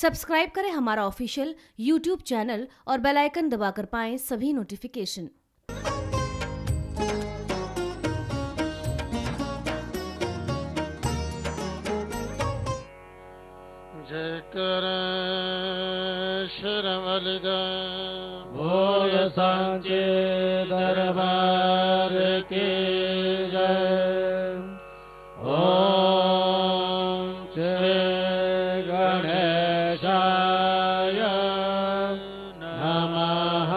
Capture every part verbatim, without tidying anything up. Subscribe करें हमारा official YouTube channel और बेल आइकन दबाकर पाएं सभी नोटिफिकेशन। जय कर शर्मलिगा भोग सांचे दरबार के जय। ओम श्री गणेशाय नमः।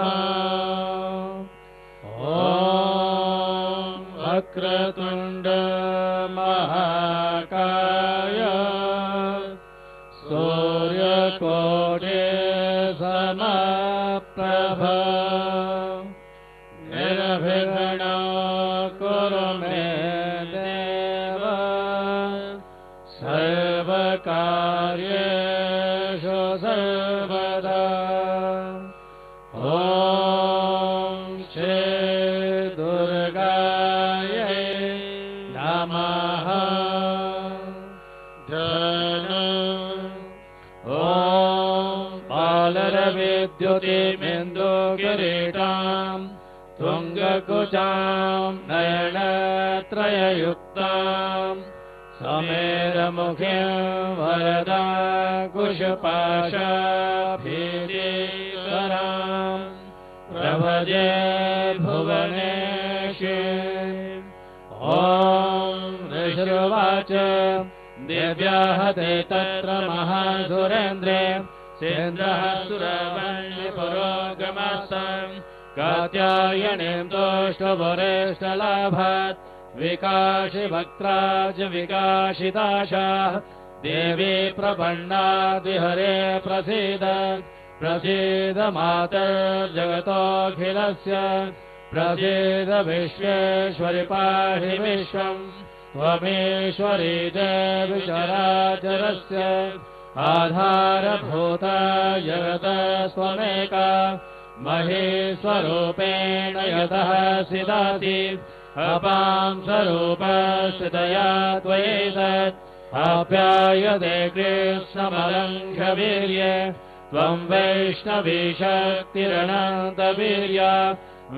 ओम वक्रतुंड महाकाय सूर्यकोटि समप्रभ निर्विघ्न कुरु मे देव सर्वकार्येषु सर्वदा। ॐ श्री दुर्गायै नमः। विद्युतिबिंदु किरीटां तुंगकुचां नयनत्रययुक्तां समेरमुखीं वरदाकुशपाशाभिधीकरां प्रभजे भुवनेशे। ॐ ऋषिर्वाच दिव्याः ते तत्र महासुरेन्द्रे सेन्द्रः सुरवण्यपुरोगमसं कात्यायनीं तोष्टवरेष्टलाभात् विकाशि भक्त्राज विकाशिताशाः देवी प्रपन्ना दिहरे प्रसीद प्रसीद मातर्जगतोऽखिलस्य प्रसीद विश्वेश्वरि पाहि विश्वं त्वमीश्वरी देवि चराचरस्य आधारभूता जगतस्त्वमेका महेश्वरूपेण यतः सिदासि अपां स्वरूपस्थितया त्वयैतत् आप्यायते कृष्णमलङ्घवीर्ये त्वं वैष्णवी शक्तिरनन्तवीर्या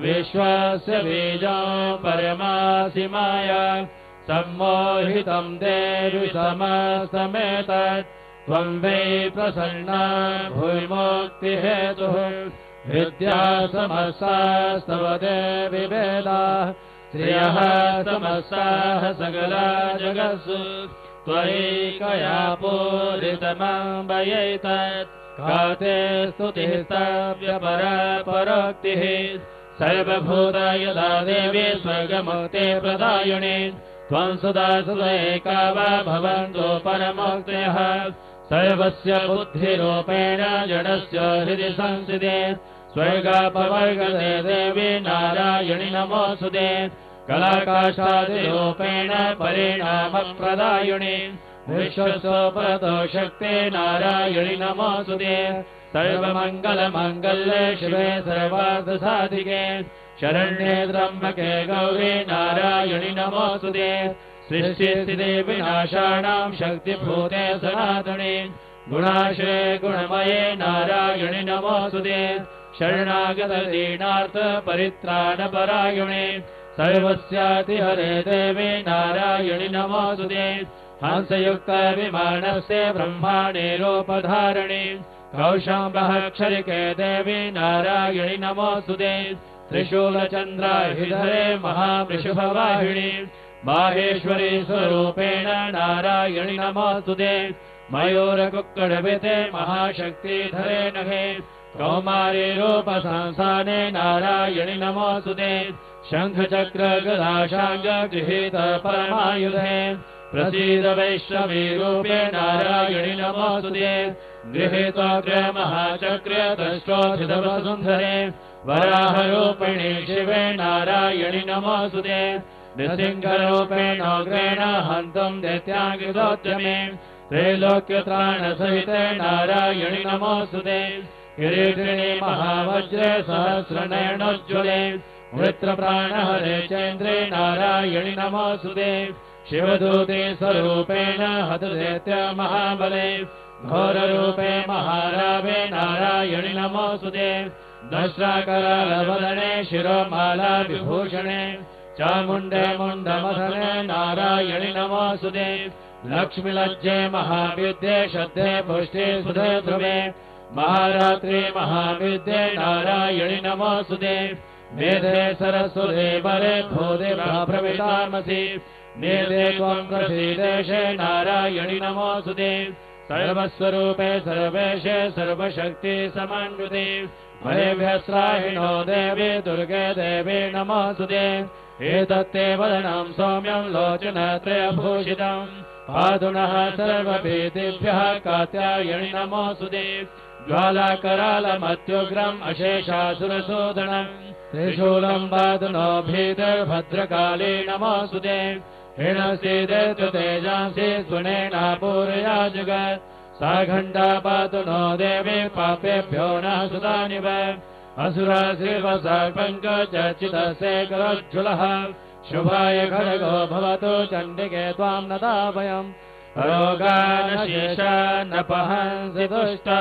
विश्वस्य बीजं परमासि माया सम्मोहितं देवि समस्तमेतत् त्वं वै प्रसन्ना भूर्मुक्तिहेतुः विद्या समस्तास्तव देवि वेदाः श्रियः समस्ताः सकला जगत्सु त्वयैकया पूरितमम्बयैतत् काते स्तुतिः स्तव्यपरा परोक्तिः सर्वभूतयदा देवी स्वर्गमुक्ते प्रदायिनी त्वं सदा सुदैका वा भवन्तु परमोक्तयः सर्वस्य बुद्धिरूपेण जडस्य हृदि संस्थिते स्वर्गापवर्गदे देवी नारायणि नमोऽस्तुते कलाकाशादिरूपेण परिणामप्रदायिनि विश्वसोपरतो शक्ते नारायणि नमोऽस्तुते सर्वमङ्गलमाङ्गल्ये शिवे सर्वार्थसाधिके शरण्ये त्र्यम्बके गौरी नारायणि नमोऽस्तुते सृष्टिस्थिति विनाशानां शक्तिभूते सनातने गुणाश्रये गुणमये नारायणि नमोऽस्तुते शरणागतदीनार्थ परित्राणपरायणे सर्वस्यातिहरे देवे नारायणि नमोऽस्तुते हंसयुक्ता विमानस्य ब्रह्माणे रूपधारणे कौशाम्बहक्षरिके देवे नारायणि नमोऽस्तुते त्रिशूलचन्द्राभिधरे महावृषभवाहिनी माहेश्वरी स्वरूपेण नारायणि नमोऽस्तुते मयूरकुक्कुटपिते महाशक्तिधरे नघे कौमारी रूपसंस्थाने नारायणि नमोऽस्तुते शङ्खचक्रगदाशाङ्गगृहीतपरमायुधे प्रसीद वैष्णवी रूपे नारायणि नमोऽस्तुते गृहीतोग्रे महाचक्रे दृष्टोऽधितवसुन्धरे वराहरूपिणी शिवे नारायणि नमोऽस्तुते नृसिंहरूपेण उग्रेण हन्तुं दैत्याङ्गितोद्यमे त्रैलोक्यत्राणसहिते नारायणि नमोऽस्तुते किरीटिनि महावज्रे सहस्रनयनोज्ज्वले वृत्रप्राणहरे चन्द्रे नारायणि नमोऽस्तुते शिवदूते स्वरूपेण हतदैत्य महाबले घोररूपे नारायण नमोस्तुते। दशराकरालवदने शिरोमाला विभूषणे चामुंडे मुंडमधने नारायणि नमोस्तुते। लक्ष्मीलज्जे महाविद्ये श्रद्धे पुष्टे सुधे ध्रुवे महारात्रि महाविद्ये नारायणि नमोस्तुते। मेधे सरस्वते बले भूदे प्रभवितामसि मेधे त्वं प्रसीदेशे नारायणि नमोस्तुते। सर्वस्वरूपे सर्वेशे सर्वशक्ति समन्विते भयभ्यस्राहिणो देवी दुर्गे देवी नमोस्तुते। एतत्ते वदनं सौम्यं लोचनत्रयभूषितं पादुनः सर्वभीतिभ्यः कात्यायणि नमोस्तुते। ज्वालाकरालमत्युग्रम् अशेषासुरशोधनम् त्रिशूलम् वादुनो भीतर्भद्रकाली नमोस्तुते। हिणसीदे तेजांसि सुनेना पूरया जगत् सा घण्टा पातु नो देवी पापेभ्यो न सुतानि वा असुराश्रीवसर्पञ्चर्चितस्य करज्जुलः शुभाय खड्गो भवतु चण्डिके त्वां नतावयम्। रोगानशेषा न पहंसि दुष्टा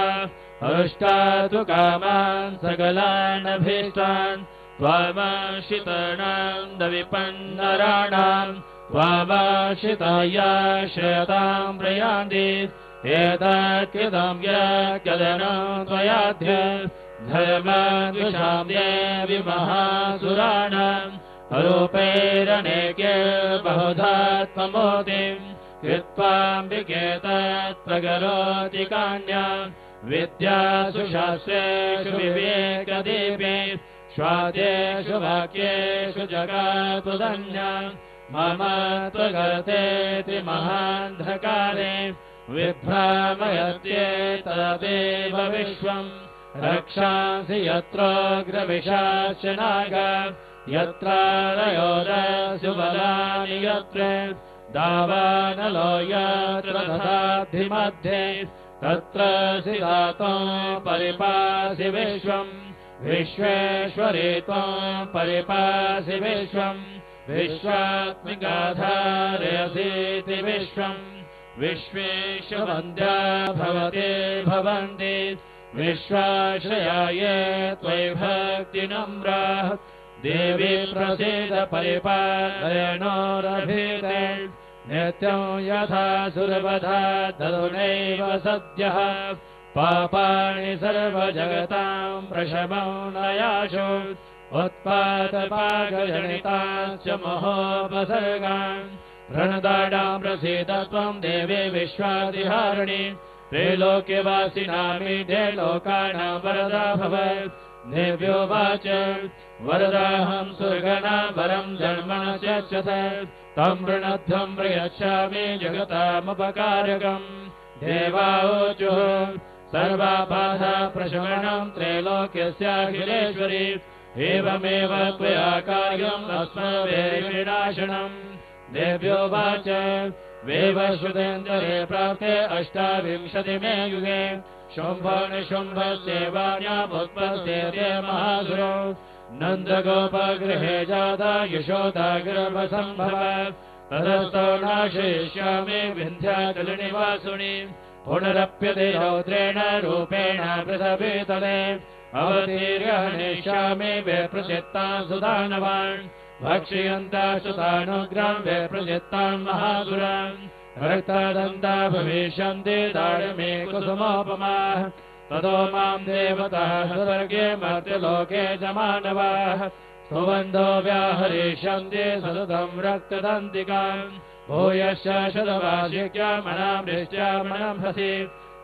हृष्टा तु कामान् सकलानभीष्टान् त्वामाश्रितानां दविपन्नराणाम् त्वामाश्रितायाश्रयतां प्रयान्ति एतत्कृतं यत्कदनं त्वयाद्य धर्मद्विषां देवि महासुराणां रूपैरनेके बहुधा त्वमूर्तिं कृत्वाम्बिके तत्प्रकरोति कान्यां विद्यासु शास्त्रेषु विवेकदीपे स्वादेषु वाक्येषु जगत्प्रदन्यां मम त्वगतेति महान्धकारे विभ्रामयत्येतदेव विश्वम्। रक्षांसि यत्र ग्रविशास्य नाग यत्र रयोरस्य बलानि यत्र दावानलो यत्र दधाधि मध्ये तत्र सिदातं परिपासि विश्वम्। विश्वेश्वरे त्वां परिपासि विश्वम् विश्वात्मिकाधारयसीति विश्वम्। विश्वेशवन्द्या भवते भवन्ति विश्वाश्रयाये त्वयि भक्तिनम्राः देवी प्रसीद परिपालयनोरभिते नित्यं यथा सुरवधा ददुनैव सद्यः पापाणि सर्वजगतां प्रशमं नयाशु उत्पातपाकजनिताश्च महोपसर्गान् प्रणदाडां प्रसीद त्वं देवे विश्वादिहारिणि त्रैलोक्यवासिनामि दे लोकानां वरदा भव देव्योवाच वरदाहं सुरगणा वरं जन्मनश्चक्षत तं वृणध्वं प्रयच्छामि जगतामुपकारकम्। देवावोचुः सर्वापाधा प्रशमनं त्रैलोक्यस्याखिलेश्वरी एवमेव त्वया कार्यम् अस्मद्विनाशनम्। देव्योवाच वेवश्रुतेन्द्रे प्राप्ते अष्टाविंशतिमे युगे शुम्भ निशुम्भसेवान्यामुत्पत्ते महासुरो नन्दगोपगृहे जाता यशोदा गर्भसम्भव तदस्तो नाशयिष्यामि विन्ध्याचलनिवासुनि पुनरप्यते रौद्रेण रूपेण पृथ्वीतले अवतीर्यहनिष्यामि विप्रचित्तां सुदानवान् भक्षयन्ताशुतानुग्रां विप्रचित्तां महासुरान् रक्तादन्ता भविष्यन्ति दाढमे कुसुमोपमाः ततो मां देवताः स्वर्गे मर्त्यलोके च मानवाः सुबन्धो व्याहरिष्यन्ति सततं रक्तदन्तिकाम् भूयश्च शतवार्षिक्यामनामृष्ट्यामनंसि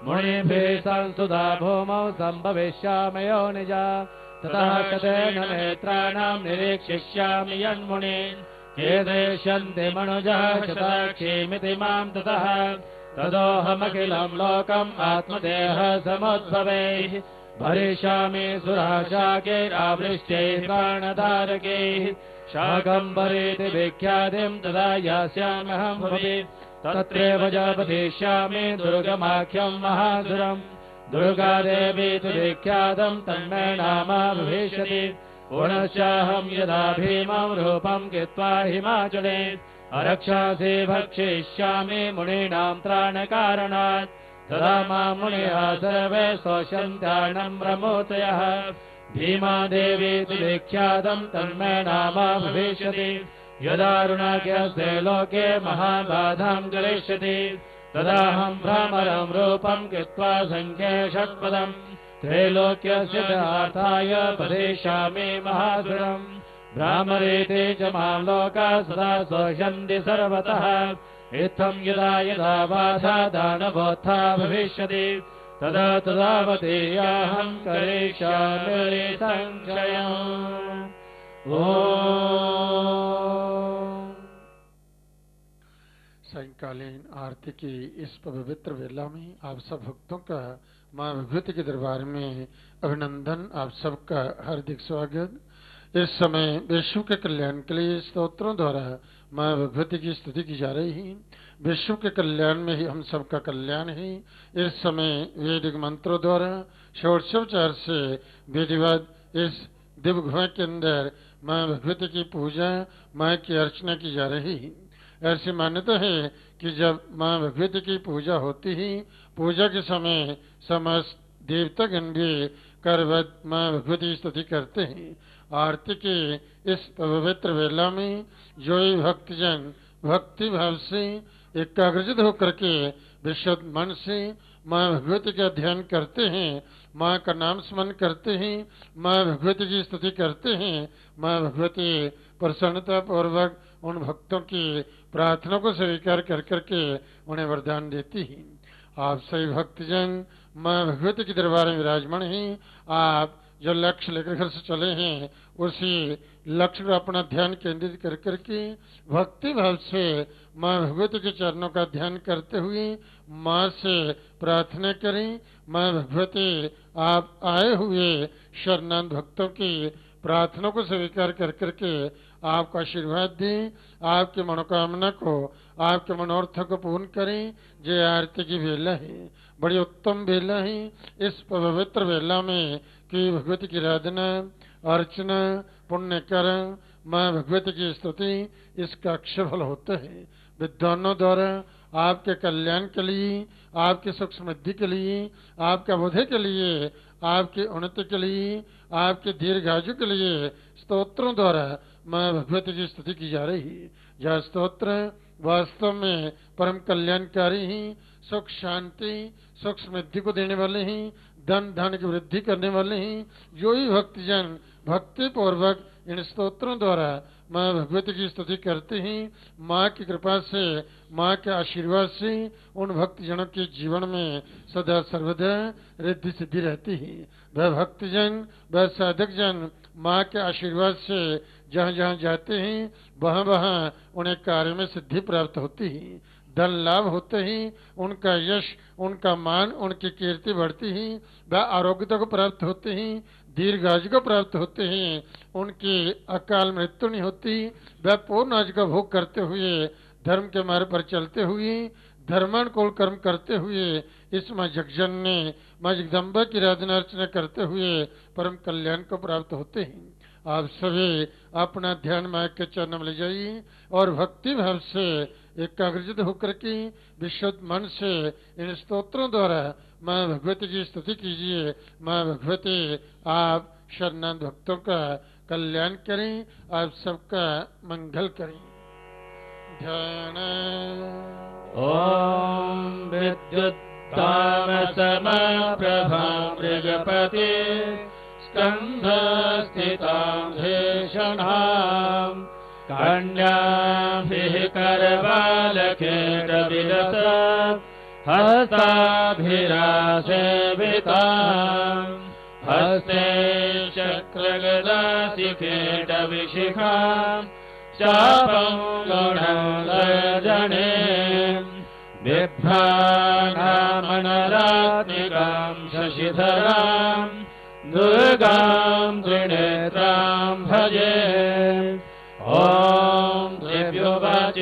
मुनिभिः संस्तुता भूमौ सम्भविष्यामयो निजा ततः कतेन नेत्राणां निरीक्षिष्यामि यन्मुनीन् केदेष्यन्ति मनुजः शताक्षीमिति मां ततः ततोऽहमखिलं लोकम् आत्मदेह समुद्भवैः भरिष्यामि सुराशाकैरावृष्टैः प्राणधारकैः शाकम्भरीति विख्यातिं तदा यास्याम्यहं भुवि तत्रैव जपतिष्यामि दुर्गमाख्यं महासुरम्। दुर्गादेवी तु विख्यातं तन्मे नाम भविष्यति पुनश्चाहं यदा भीमं रूपं कृत्वा हिमाचले अरक्षासि भक्षयिष्यामि मुनीनां त्राणकारणात् तदा मुनिः सर्वे स्वशन्तानं प्रमोदयः भीमा देवी तुभीख्यातं तन्मे नाम भविष्यति यदारुणाख्यस्ते लोके महाबाधां करिष्यति तदाहं भ्रामरं रूपं कृत्वा संख्ये षट्पदं त्रैलोक्यस्य दार्थाय प्रदिशामि महासुरम् भ्रामरेते च मां लोकाः सदा शोषन्ति सर्वतः इत्थं यदा यदा बाधा दानवोत्था भविष्यति तदा तदावतीयाहं करिष्यामि संख्यम्। ओम सायंकालीन आरती की इस पवित्र वेला में आप सब भक्तों का मां विभूति के दरबार में अभिनंदन, आप सबका हार्दिक स्वागत। इस समय विश्व के कल्याण के लिए स्तोत्रों द्वारा मां विभूति की स्तुति की जा रही है। विश्व के कल्याण में ही हम सबका कल्याण है। इस समय वैदिक मंत्रों द्वारा षोडशोपचार से विधिवत इस दिव्य के अंदर मां विभूति की पूजा, मां की अर्चना की जा रही है। ऐसी मान्यता है कि जब मां विभूति की पूजा होती है, पूजा के समय समस्त देवतागण भी करवत मां विभूति की स्तुति करते हैं। आरती के इस पवित्र वेला में जो ही भक्तजन भक्ति भाव से एकाग्रचित होकर के विशुद्ध मन से मां भगवती का ध्यान करते हैं, मां का नाम स्मरण करते हैं, मां भगवती की स्तुति करते हैं, मां भगवती प्रसन्नता पूर्वक उन भक्तों की प्रार्थना को स्वीकार कर करके उन्हें वरदान देती है। आप सभी भक्तजन मां भगवती के दरबार में विराजमान हैं। आप जो लक्ष्य लेकर घर से चले हैं, उसी लक्ष्य पर अपना ध्यान केंद्रित कर करके भक्ति भाव से मां भगवती के चरणों का ध्यान करते हुए मां से प्रार्थना करें। मां भगवती आप आए हुए शरणागत भक्तों की प्रार्थना को स्वीकार कर करके आपका आशीर्वाद दें, आपकी मनोकामना को, आपके मनोरथ को पूर्ण करें। जय आरती की वेला है, बड़ी उत्तम वेला है। इस पवित्र वेला में कि भगवती की आराधना, अर्चना, पुण्य करण, मां भगवती की स्तुति, इसका अक्षरफल होता है। विद्वानों द्वारा आपके कल्याण के लिए, आपके सुख समृद्धि के लिए, आपके बोधे के लिए, आपके उन्नति के लिए, आपके दीर्घायु के लिए स्तोत्रों द्वारा मां भगवती की स्तुति की जा रही है। यह स्तोत्र वास्तव में परम कल्याणकारी ही, सुख शांति सुख समृद्धि को देने वाले ही, धन धन की वृद्धि करने वाले ही। जो ही भक्तजन भक्ति पूर्वक इन स्तोत्रों द्वारा मां भगवती की स्तुति करते हैं, मां की कृपा से, मां के आशीर्वाद से उन भक्तजनों के जीवन में सदा सर्वदा रिद्धि सिद्धि रहती है। वह भक्तजन, वह साधक जन मां के आशीर्वाद से जहाँ जहाँ जाते हैं, वहाँ वहाँ उन्हें कार्य में सिद्धि प्राप्त होती है, धन लाभ होते ही, उनका यश, उनका मान, उनकी कीर्ति बढ़ती ही, वह आरोग्यता को प्राप्त होते ही, दीर्घायु को प्राप्त होते हैं, उनकी अकाल मृत्यु नहीं होती। वह पूर्ण आयु का भोग करते हुए, धर्म के मार्ग पर चलते हुए, धर्मानुकूल कर्म करते हुए, इस मां जगजन ने मां जगदम्बा की आराधना अर्चना करते हुए परम कल्याण को प्राप्त होते हैं। आप सभी अपना ध्यान मां के चरण में ले जाइए और भक्ति भाव से एकाग्रचित होकर के विशुद्ध मन से इन स्तोत्रों द्वारा मां भगवती की स्तुति कीजिए। मां भगवती आप शरणागत भक्तों का कल्याण करें, आप सबका मंगल करें। ध्यान ओम विद्युत्तामसमप्रभा मृगपते स्कंधस्थितां शेषणां कन्याभिः करबालकैर्विरसां हस्ताभिरासेवितां हस्ते चक्रगदासिकेटविशिखां चापं गरुडं गर्जने बिभ्राणामणरात्मिकां शशिधरां दुर्गां त्रिनेत्रां भजे। ॐ त्रिभ्योवाच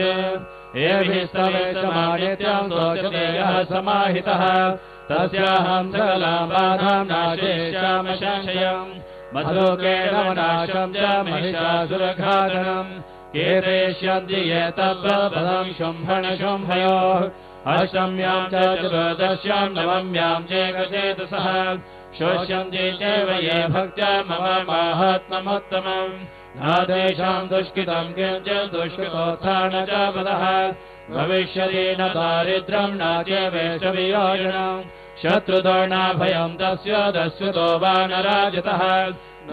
एभिस्तवेतमादित्यं सोचते यः समाहितः तस्याहं सकलां बाधां नाशयिष्यामि संशयं मधुकेन नाशं च महिषासुरघातनं केतयिष्यन्ति ये तद्वत् पदं शुम्भन शुम्भयोः अष्टम्यां च चतुर्दश्यां नवम्यां चेकचेतसः शोष्यन्ति चैव ये भक्त्या मम माहात्म्यमुत्तमम् न तेषां दुष्कृतं किञ्च दुष्कृतोत्थान च पदः भविष्यति न दारिद्र्यं न चैवेष वियोजनम् शत्रुदोर्णाभयं तस्य दस्युतो वानराजितः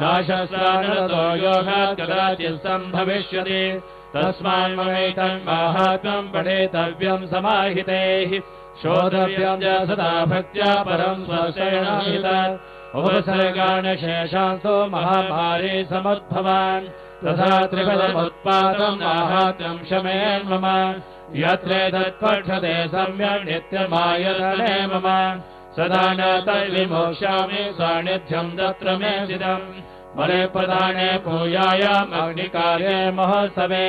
नाशस्रानतो योगात् कदाचित् सम्भविष्यति तस्मान्ममेतं माहात्म्यं पठेतव्यं समाहितैः शोधव्यं च सदा भक्त्या परं स्वशयनाहितः उपसर्गान् शेषान्तो महाभारे समुद्भवान् तथा त्रिपदमुत्पादं माहात्म्यं शमेन् मम यत्रेतत् पठते सम्यक् नित्यमायतने मम सदा न तद्विमोक्ष्यामि सान्निध्यं तत्र मे स्थितम् बले प्रधाने पूजायाम् अग्निकार्ये महोत्सवे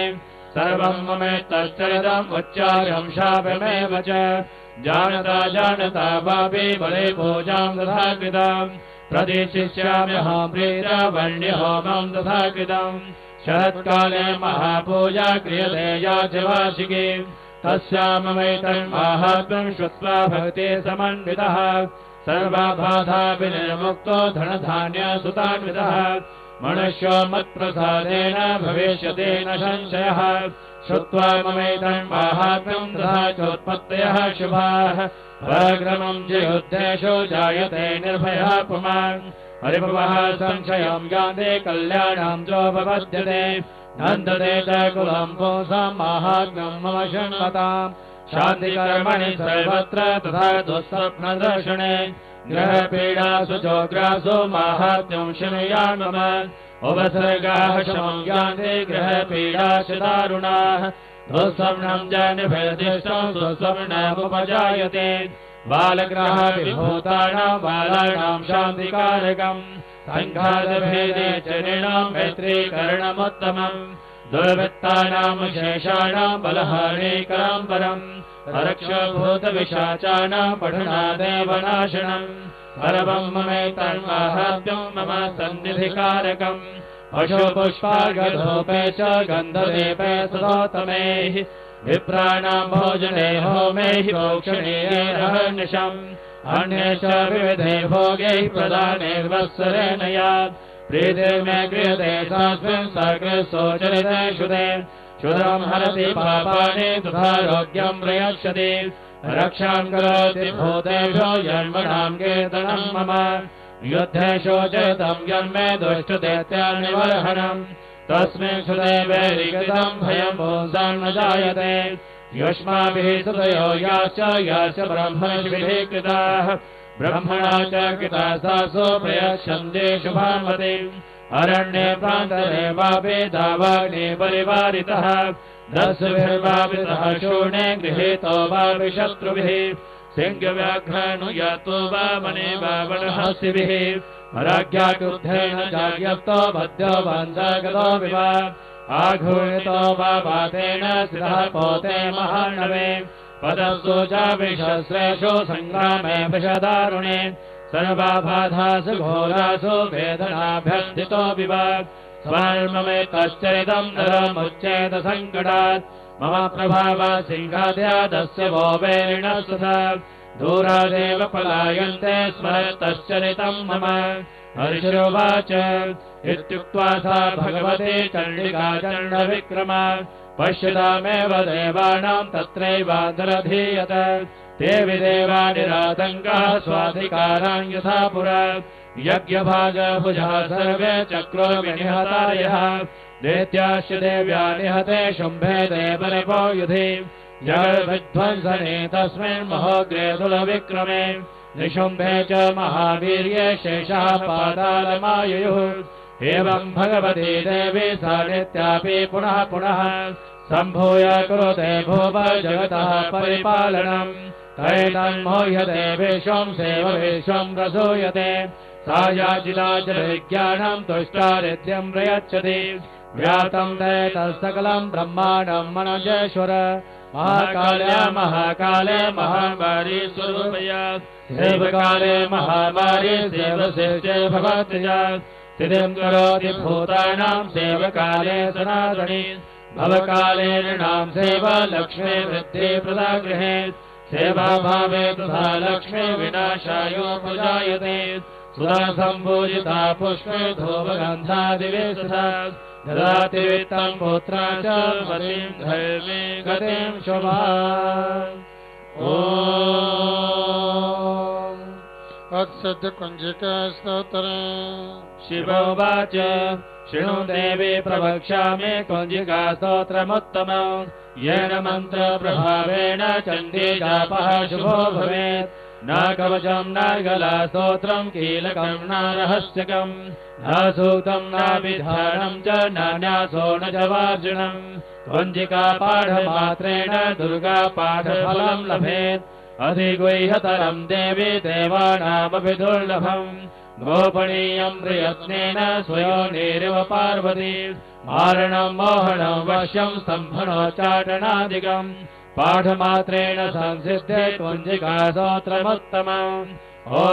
सर्वं ममेतच्चरितम् उच्चार्यं शापमेव च जानता जानता वापि बले पूजां तथा कृतम् प्रदिशिष्याम्यहं प्रीरावण्यहोमं तथा कृतम् शरत्काले महापूजा क्रियते या च वार्षिकी तस्यां ममेतन्माहात्म्यं श्रुत्वा भक्ते समन्वितः सर्वाबाधा विनिर्मुक्तो धनधान्यसुतान्वितः मनुष्यो मत्प्रसादेन भविष्यति न संशयः श्रुत्वा ममेतन्माहात्म्यं तथा चोत्पत्तयः शुभाः पराक्रमं च युद्धेषु जायते निर्भयः पुमान् हरिभवः संशयं ज्ञाते कल्याणं चोपपद्यते नन्दते च कुलं पुंसां माहात्म्यं मम शृण्वताम् शान्तिकर्मणि सर्वत्र तथा दुःस्वप्नदर्शने ग्रहपीडासु चोग्रासु माहात्म्यं शृणुयान् मम उपसर्गाः शमं ज्ञाते ग्रहपीडासु दारुणाः दुःस्वप्नं च निभयदिष्टं सुस्वप्नमुपजायते बालग्रह विभूतानां बालानां शान्तिकारकम् सङ्घातभेदे चरिणां मैत्रीकरणमुत्तमम् दुर्वृत्तानां शेषाणां बलहारीकरां परम् रक्षभूतविशाचानां पठनादेव नाशनम् परमं ममेतन्माहात्म्यं मम सन्निधिकारकम् पशुपुष्पार्घधूपे च गन्धलेपे सदोत्तमैः विप्राणां भोजने होमे भोक्षणे रहनिशम् अन्ये च विविधे भोगैः प्रदानैर्वत्सरेण यात् प्रीतिर्मे क्रियते तस्मिन् सर्गसोचरिते शुदे शुदं हरति पापानि तथारोग्यं प्रयच्छति रक्षां करोति भूतेभ्यो जन्मनां कीर्तनं मम युद्धेषु चरितं जन्मे दुष्टदैत्यनिवर्हणम् तस्मिन् शुदे वैरिकृतं भयं पुंसां न जायते युष्माभिः सुतयो याश्च याश्च ब्रह्मभिः कृताः ब्रह्मणा च कृता सासो प्रयच्छन्ते शुभान्मति अरण्ये प्रान्तरे वापि दावाग्ने परिवारितः दस्युभिर्वापितः शूने गृहीतो वापि शत्रुभिः सिंहव्याघ्रानुयातो वा वने वा वनहस्तिभिः राज्ञा क्रुद्धेन जाग्यप्तो बद्ध्यो वंशागतो विवा आघूर्णितो वा वातेन सिरः पोते महानवे पदसु चाभिषस्रेषु सङ्ग्रामे विषदारुणे सर्वाबाधासु घोरासु वेदनाभ्यर्थितो विवा स्वान्ममेतच्चरितं नरमुच्चेत सङ्कटात् मम प्रभावा सिंहाद्यादस्य वो वेरिण सुधा दूरादेव पलायन्ते स्मरतच्चरितं मम हर्षोवाच इत्युक्त्वा सा भगवती चण्डिका चण्डविक्रमा पश्यतामेव देवानां तत्रैवान्तरधीयत ते विदेवा निरातङ्काः स्वाधिकारान् यथा पुरा यज्ञभागभुजः सर्वे चक्रो विनिहतायः दैत्याश्च देव्या निहते शुम्भे देवरिपो युधि जगद्विध्वंसने तस्मिन् महोग्रेदुलविक्रमे निशुम्भे च महावीर्ये शेषः पातालमायुयुः एवं भगवती देवी सा नित्यापि पुनः पुनः सम्भूय कुरुते भूव जगतः परिपालनम् तैनं मोह्यते विश्वं सेव विश्वं प्रसूयते सा याचिता च विज्ञानं तुष्टा हृद्यं प्रयच्छति व्यातं तत्सकलं ब्रह्माणं मनजेश्वर महाकाले महाकाले महामारी स्वरूपया देवकाले महामारी देवसेचे भवत्या स्थितिं करोति भूतानां सेवकाले सनातनी भवकाले नृणां सेवा लक्ष्मे वृद्धि प्रदागृहे सेवा भावे तथा लक्ष्मी विनाशायो पूजायते सुधा संपूजिता पुष्पे धूपगंधा दिवे तथा ददाति वित्तं पुत्रा च मतिं धर्मे गतिं शोभाम्। ॐ अत्सद्ध कुंजिका स्तोत्रम्। शिवोवाच शृणु देवी प्रवक्ष्यामि कुंजिका स्तोत्रमुत्तमम्। येन मंत्र प्रभावेण चंडी जापः शुभो भवेत्। न कवचम् न गला स्तोत्रम् कीलकम् न रहस्यकम् न सूक्तम् न विधानम् च न न्यासो न च वार्जुनम्। कुंजिका पाठमात्रेण दुर्गा पाठफलम् लभेत्। अधिगुह्यतरम् देवी देवानामपि दुर्लभम्। गोपनीयम् प्रयत्नेन स्वयोनिरिव पार्वती मारणम् मोहनम् वश्यम् स्तम्भनो चाटनादिकम्। पाठमात्रेण संसिद्धे कुंजिका स्तोत्रमुत्तमम्। ॐ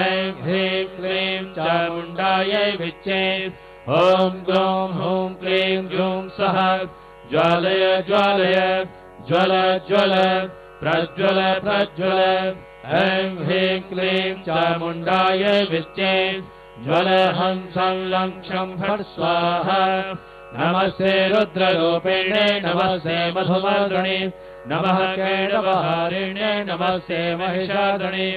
ऐं ह्रीं क्लीं चामुण्डायै विच्चे ॐ ग्लौं हूं क्लीं ग्लूं सः ज्वालय ज्वालय ज्वल ज्वल प्रज्वल प्रज्वल। ऐं ह्रीं क्लीं चामुण्डायै विच्चे ज्वल हंसं लङ्क्षं फट् स्वाहा। नमस्ते रुद्ररूपिणे नमस्ते मधुमर्दिनि नमः केडवहारिणे नमस्ते महिषादिनि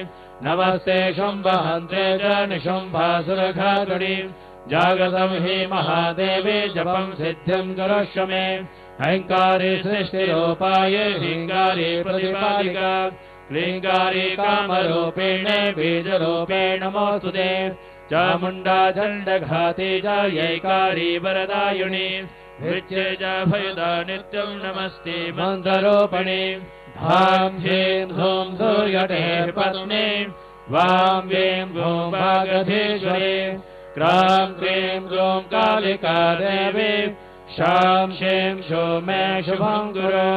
नमस्ते शुम्भहन्त्रे च निशुम्भासुरघातुनि। जागतं हि महादेवे जपं सिद्धिं करोष्य मे। हंकारे सृष्टिरूपाये हिंगारे प्रतिपादिका क्लींगारे कामरूपिणे बीजरूपे नमोऽस्तु ते। चामुण्डा दण्डघाते च यैकारी वरदायुनि विच्चे च भयदा नित्यं नमस्ते मन्दरूपिणे। धां ह्रीं धूं दुर्यटे पद्मे वां वें गों वागधीश्वरे। क्रां क्रीं गों कालिका देवे शां शें शो मे शुभं गुरो।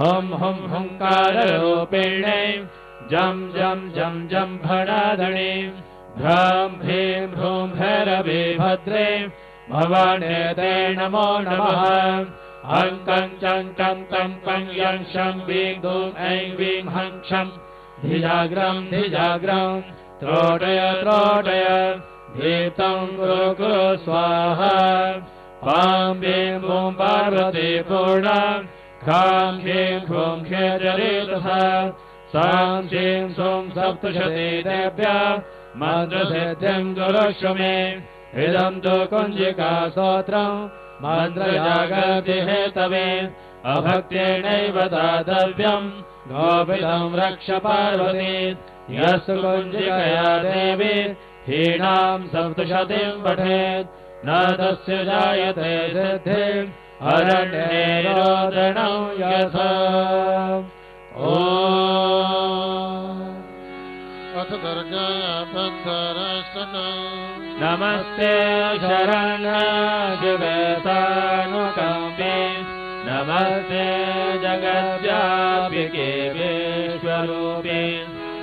हुं हुं हुंकाररूपिणे जं जं जं जं भणाधणे। भ्रां भीं भ्रूं भैरवे भद्रे भवाने ते नमो नमः। हं कं चं कं तं पं यं शं वीं धूं ऐं वीं हं क्षं। धिजाग्रं धिजाग्रं त्रोटय त्रोटय धीतं गुरु गुरु स्वाहा। पां भीं भूं पार्वती पूर्णा खां ह्रीं ह्रूं खेजरे तथा। सां ह्रीं सौं सप्तशती देव्या मन्त्रसिद्धिं करोष्व मे। इदं तु कुंजिका स्तोत्रम् मन्त्रयागति हेतवे। अभक्तेनैव दातव्यं गोपितं रक्ष पार्वती। यस्तु कुंजिकया देवी हीणां सप्तशतीं पठेत् न तस्य जायते सिद्धिं हरणे रोदनं यथा। ॐ अथ दुर्गायै पद्मरासनाय नमस्ते शरणागतानुकम्पे। नमस्ते जगद्व्यापिके विश्वरूपे।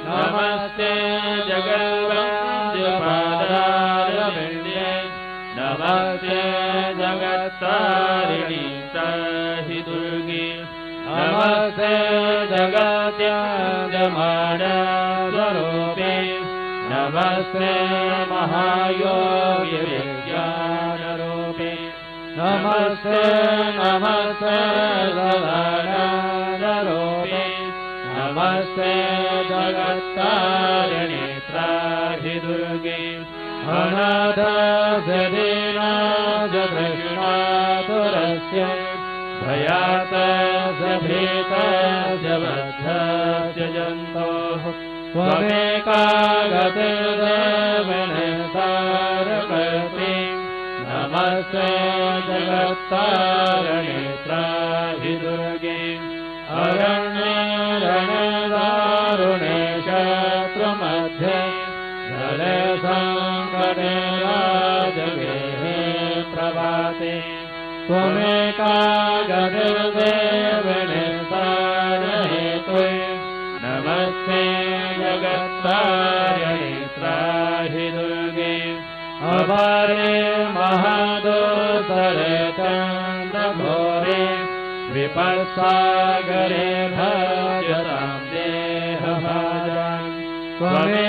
नमस्ते जगद्वन्द्यपादारविन्दे। नमस्ते जगत्तारिणी साहि दुर्गे। नमस्ते जगत्यागमानस्वरूपे। नमस्ते महायोगि विज्ञानरूपे। नमस्ते नमस्ते सदानन्दरूपे। नमस्ते जगत्तारिणी साहि दुर्गे। अनाथ सदीनाथ दृष्टातुरस्य भयात सभीत जबद्ध जजन्तोः। त्वमेकागतिर्देवनतारकर्त्री। नमस्ते जगत्तारिणि त्राहि दुर्गे। अरण्ये रणे दारुणे शत्रुमध्ये जले संकटे राजगेहे प्रभाते। त्वमेका गतिर्देवने तारयित्वे। नमस्ते जगत्तारिणि त्राहि दुर्गे। अपारे महादोषरे चन्द्रघोरे विपत्सागरे भजतां देवि। Padre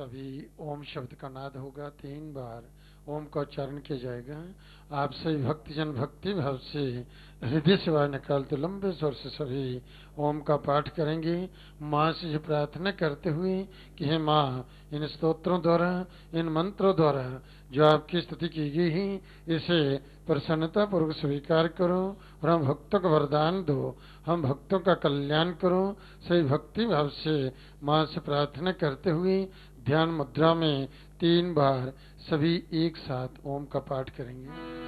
तभी ओम शब्द का नाद होगा। तीन बार ओम का उच्चारण किया जाएगा। आप सभी भक्तजन भक्ति भाव से हृदय से बाहर निकालते लंबे स्वर से सभी ओम का पाठ करेंगे। माँ से प्रार्थना करते हुए कि हे माँ, इन स्तोत्रों द्वारा, इन मंत्रों द्वारा जो आपकी स्तुति की गई है, इसे प्रसन्नता पूर्वक स्वीकार करो और हम भक्तों को वरदान दो, हम भक्तों का कल्याण करो। सभी भक्ति भाव से माँ से प्रार्थना करते हुए ध्यान मुद्रा में तीन बार सभी एक साथ ओम का पाठ करेंगे।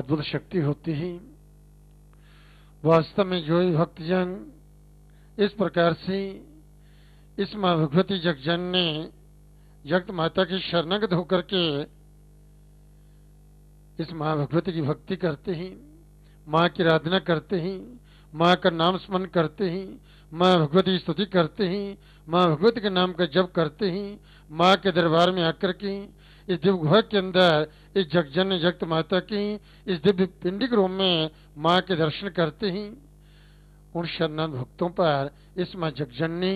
अद्भुत शक्ति होती है। वास्तव में जो भी भक्तजन इस प्रकार से इस माँ भगवती जगजन ने जगत माता की शरणागत होकर के इस माँ भगवती की भक्ति करते हैं, माँ की आराधना करते हैं, माँ का नाम स्मरण करते हैं, माँ भगवती की स्तुति करते हैं, माँ भगवती के नाम का जप करते हैं, माँ के दरबार में आकर के इस दिव्य घर के अंदर इस जगजन जगत माता की इस दिव्य पिंडिक रूम में माँ के दर्शन करते ही उन शरणागत भक्तों पर इस माँ जगजननी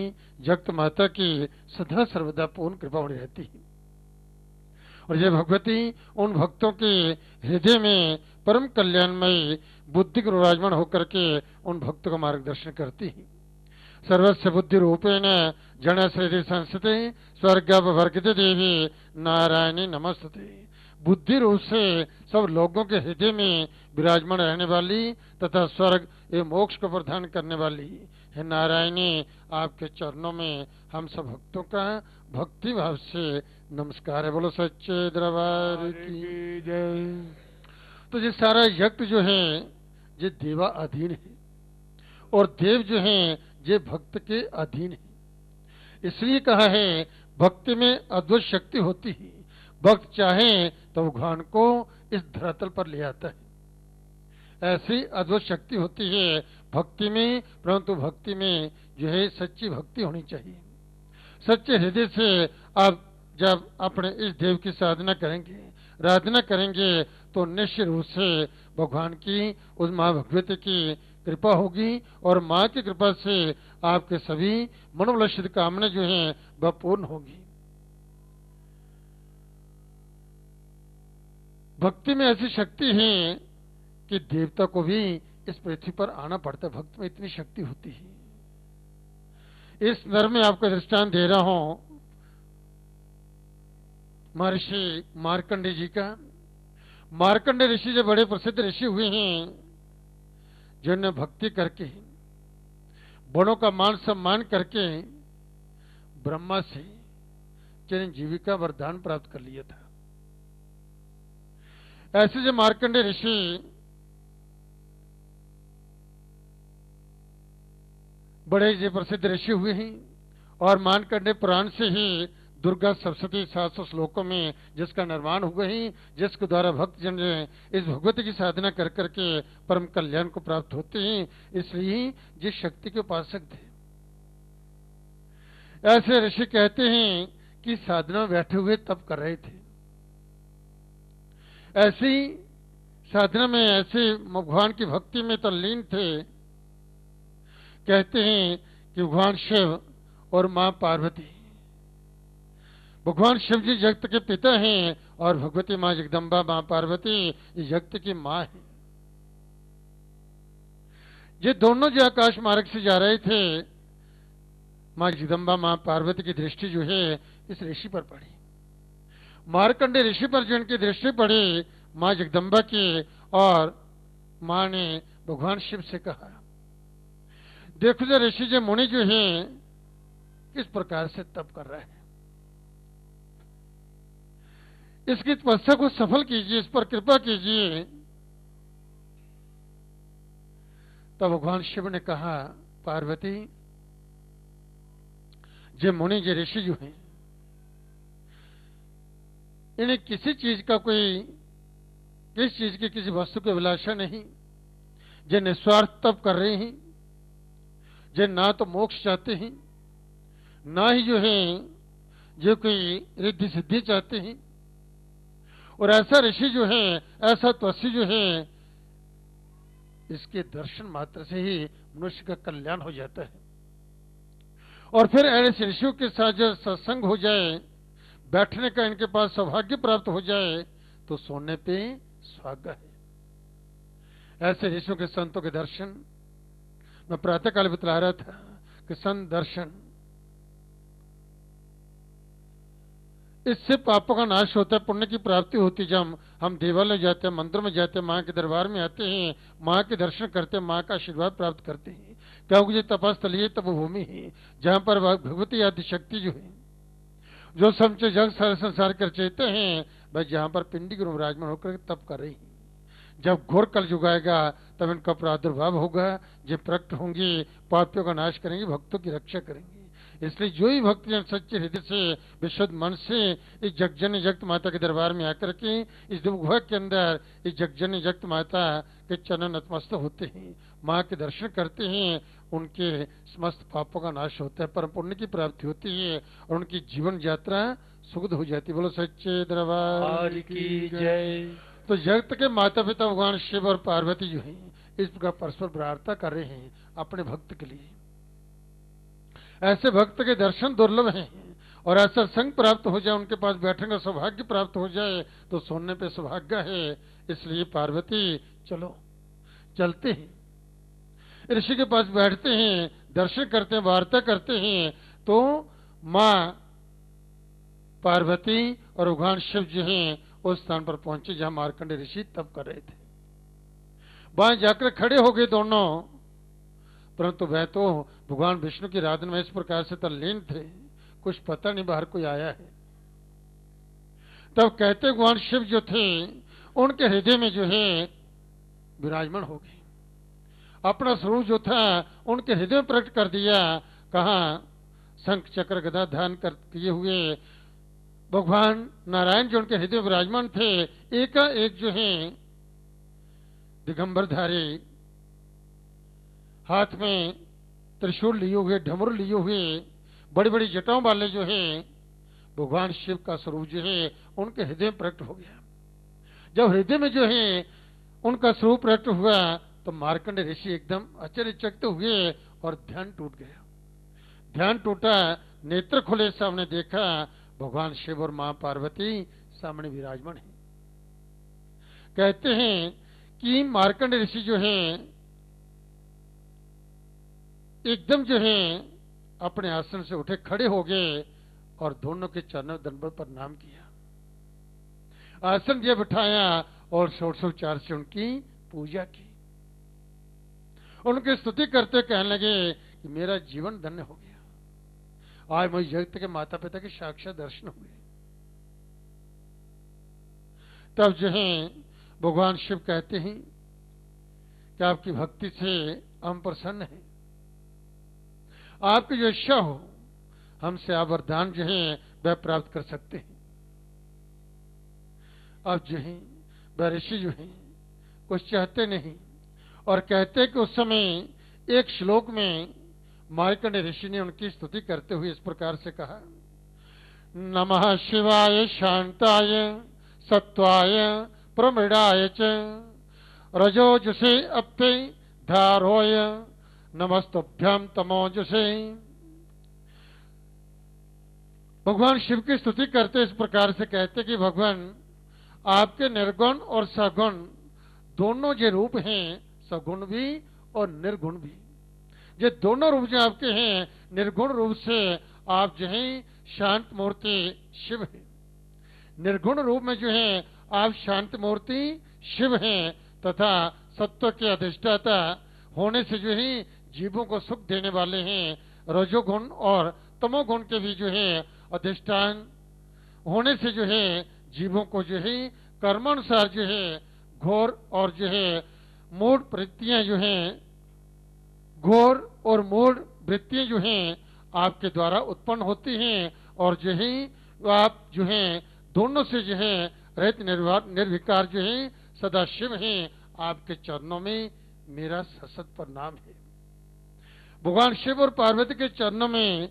जगत माता की सदा सर्वदा पूर्ण कृपा बनी रहती है। और यह भगवती उन भक्तों के हृदय में परम कल्याणमयी बुद्धि के विराजमान होकर के उन भक्तों का मार्गदर्शन करती है। सर्वस्य बुद्धि रूपेण जनश्रेति संस्थिति स्वर्गवर्गित देवी नारायणी नमस्ते। बुद्धि रूप से सब लोगों के हृदय में विराजमान रहने वाली तथा स्वर्ग एवं मोक्ष को प्रदान करने वाली हे नारायणी, आपके चरणों में हम सब भक्तों का भक्ति भाव से नमस्कार है। बोलो सच्चे दरबार की जय। तो ये सारा यज्ञ जो है ये देवा अधीन है और देव जो है ये भक्त के अधीन है। इसलिए कहा है भक्ति में अद्भुत शक्ति होती है। भक्त चाहे तो भगवान को इस धरातल पर ले आता है। ऐसी अद्भुत शक्ति होती है भक्ति में, परंतु भक्ति में जो है सच्ची भक्ति होनी चाहिए। सच्चे हृदय से आप जब अपने इस देव की साधना करेंगे, आराधना करेंगे, तो निश्चित रूप से भगवान की उस माँ भगवती की कृपा होगी और माँ की कृपा से आपके सभी मनोवांछित कामनाएं जो हैं वह पूर्ण होगी। भक्ति में ऐसी शक्ति है कि देवता को भी इस पृथ्वी पर आना पड़ता है। भक्ति में इतनी शक्ति होती है। इस नर में आपको दृष्टांत दे रहा हूं महर्षि मार्कंडेय जी का। मार्कंडेय ऋषि जो बड़े प्रसिद्ध ऋषि हुए हैं, जिन्हें भक्ति करके बड़ों का मान सम्मान करके ब्रह्मा से जिन्हें जीविका वरदान प्राप्त कर लिया था। ऐसे जो मार्कंडेय ऋषि बड़े जो प्रसिद्ध ऋषि हुए हैं और मार्कंडेय पुराण से ही दुर्गा सप्तशती सात सौ श्लोकों में जिसका निर्माण हुआ ही, जिसके द्वारा भक्त जन इस भगवती की साधना कर करके परम कल्याण को प्राप्त होते हैं। इसलिए जिस शक्ति के उपासक थे, ऐसे ऋषि कहते हैं कि साधना में बैठे हुए तप कर रहे थे। ऐसी साधना में, ऐसे भगवान की भक्ति में तल्लीन थे। कहते हैं कि भगवान शिव और माँ पार्वती, भगवान शिव जी जगत के पिता हैं और भगवती माँ जगदम्बा माँ पार्वती ये जगत की माँ है। ये दोनों जो आकाश मार्ग से जा रहे थे, माँ जगदम्बा माँ पार्वती की दृष्टि जो है इस ऋषि पर पड़ी। मार्कंडेय ऋषि पर जो इनकी दृष्टि पड़ी माँ जगदम्बा की, और माँ ने भगवान शिव से कहा, देखो जो ऋषि जी मुनि जो हैं किस प्रकार से तप कर रहे हैं, इसकी तपस्या को सफल कीजिए, इस पर कृपा कीजिए। तब भगवान शिव ने कहा, पार्वती जे मुनि जे ऋषि जो हैं इन्हें किसी चीज का कोई किस चीज की किसी वस्तु की अभिलाषा नहीं, जे निस्वार्थ तप कर रहे हैं, जे ना तो मोक्ष चाहते हैं ना ही जो है जो कोई रिद्धि सिद्धि चाहते हैं। और ऐसा ऋषि जो है ऐसा तपस्वी जो है इसके दर्शन मात्र से ही मनुष्य का कल्याण हो जाता है। और फिर ऐसे ऋषियों के साथ जो सत्संग हो जाए, बैठने का इनके पास सौभाग्य प्राप्त हो जाए तो सोने पे सुहागा है। ऐसे ऋषियों के संतों के दर्शन मैं प्रातः काल बतला रहा था कि संत दर्शन इससे पापों का नाश होता है, पुण्य की प्राप्ति होती। जब हम देवालय जाते हैं, मंदिर में जाते हैं, माँ के दरबार में आते हैं, माँ के दर्शन करते हैं, माँ का आशीर्वाद प्राप्त करते हैं, क्योंकि ये तपस्थली है, तपभूमि है, जहाँ पर भगवती आदिशक्ति जो है जो समचे जग सारे संसार कर चेते हैं भाई, जहाँ पर पिंडी के विराजमान होकर तप कर रही है। जब घोर कल जुगाएगा तब इनका प्रादुर्भाव होगा, जब प्रकट होंगे, पापियों का नाश करेंगे, भक्तों की रक्षा करेंगे। इसलिए जो ही भक्तजन सच्चे हृदय से विशुद्ध मन से इस जगजननी जगत माता के दरबार में आकर के इस गुफा के अंदर इस जगजननी जगत माता के चरण नतमस्तक होते हैं, माँ के दर्शन करते हैं, उनके समस्त पापों का नाश होता है, परम पुण्य की प्राप्ति होती है और उनकी जीवन यात्रा सुगध हो जाती है। बोलो सच्चे दरबार की जय। तो जगत के माता पिता भगवान शिव और पार्वती जो है इस प्रकार परस्पर प्रार्थना कर रहे हैं अपने भक्त के लिए। ऐसे भक्त के दर्शन दुर्लभ हैं और ऐसा संग प्राप्त हो जाए, उनके पास बैठने का सौभाग्य प्राप्त हो जाए तो सोने पे सौभाग्य है। इसलिए पार्वती चलो चलते हैं, ऋषि के पास बैठते हैं, दर्शन करते हैं, वार्ता करते हैं। तो माँ पार्वती और भगवान शिव जी हैं उस स्थान पर पहुंचे जहां मार्कंडेय ऋषि तप कर रहे थे। वहां जाकर खड़े हो गए दोनों, परंतु वह तो भगवान विष्णु की आराधना में इस प्रकार से तल्लीन थे, कुछ पता नहीं बाहर कोई आया है। तब कहते भगवान शिव जो थे उनके हृदय में जो है विराजमान हो गए, अपना स्वरूप जो था उनके हृदय में प्रकट कर दिया। कहा शंख चक्र गदा ध्यान कर किए हुए भगवान नारायण जो उनके हृदय विराजमान थे, एका एक जो है दिगंबरधारी, हाथ में त्रिशूल लिए हुए, ढमरू लिए हुए, बड़ी बड़ी जटाओं वाले जो है भगवान शिव का स्वरूप जो है उनके हृदय में प्रकट हो गया। जब हृदय में जो है उनका स्वरूप प्रकट हुआ तो मार्कंडेय ऋषि एकदम आश्चर्यचकित हुए और ध्यान टूट गया। ध्यान टूटा, नेत्र खुले, सामने देखा भगवान शिव और मां पार्वती सामने विराजमान है। कहते हैं कि मार्कंडेय ऋषि जो है एकदम जो है अपने आसन से उठे, खड़े हो गए और दोनों के चरणों दंडवत प्रणाम किया, आसन दिया, बिठाया और षोडशोपचार से उनकी पूजा की, उनकी स्तुति करते कहने लगे कि मेरा जीवन धन्य हो गया, आज मुझे जगत के माता पिता के साक्षात दर्शन हुए। तब जो है भगवान शिव कहते हैं कि आपकी भक्ति से हम प्रसन्न हैं, आपकी जो इच्छा हो हमसे आप वरदान जो है वह प्राप्त कर सकते हैं। आप जो है वह ऋषि जो है कुछ चाहते नहीं और कहते कि उस समय एक श्लोक में मार्कंडेय ऋषि ने उनकी स्तुति करते हुए इस प्रकार से कहा, नमः शिवाय शांताय सत्वाय प्रमृडाय च रजोजुषे अप्ये धारोय नमस्तभ्यम तमोजुषे। भगवान शिव की स्तुति करते इस प्रकार से कहते कि भगवान आपके निर्गुण और सगुण दोनों जो रूप हैं, सगुण भी और निर्गुण भी, ये दोनों रूप जो आपके हैं, निर्गुण रूप से आप जो हैं शांत मूर्ति शिव हैं, निर्गुण रूप में जो है आप शांत मूर्ति शिव हैं, तथा सत्व के अधिष्ठाता होने से जो है जीवों को सुख देने वाले हैं। रजोगुण और तमोगुण के भी जो है अधिष्ठान होने से जो है जीवों को जो है कर्मानुसार जो है घोर और जो है मूढ़ वृत्तियां जो है घोर और मूढ़ वृत्तियां जो है आपके द्वारा उत्पन्न होती हैं और जो है आप जो है दोनों से जो है रहित निर्विकार जो है सदाशिव हैं। आपके चरणों में मेरा सशत प्रणाम है। भगवान शिव और पार्वती के चरणों में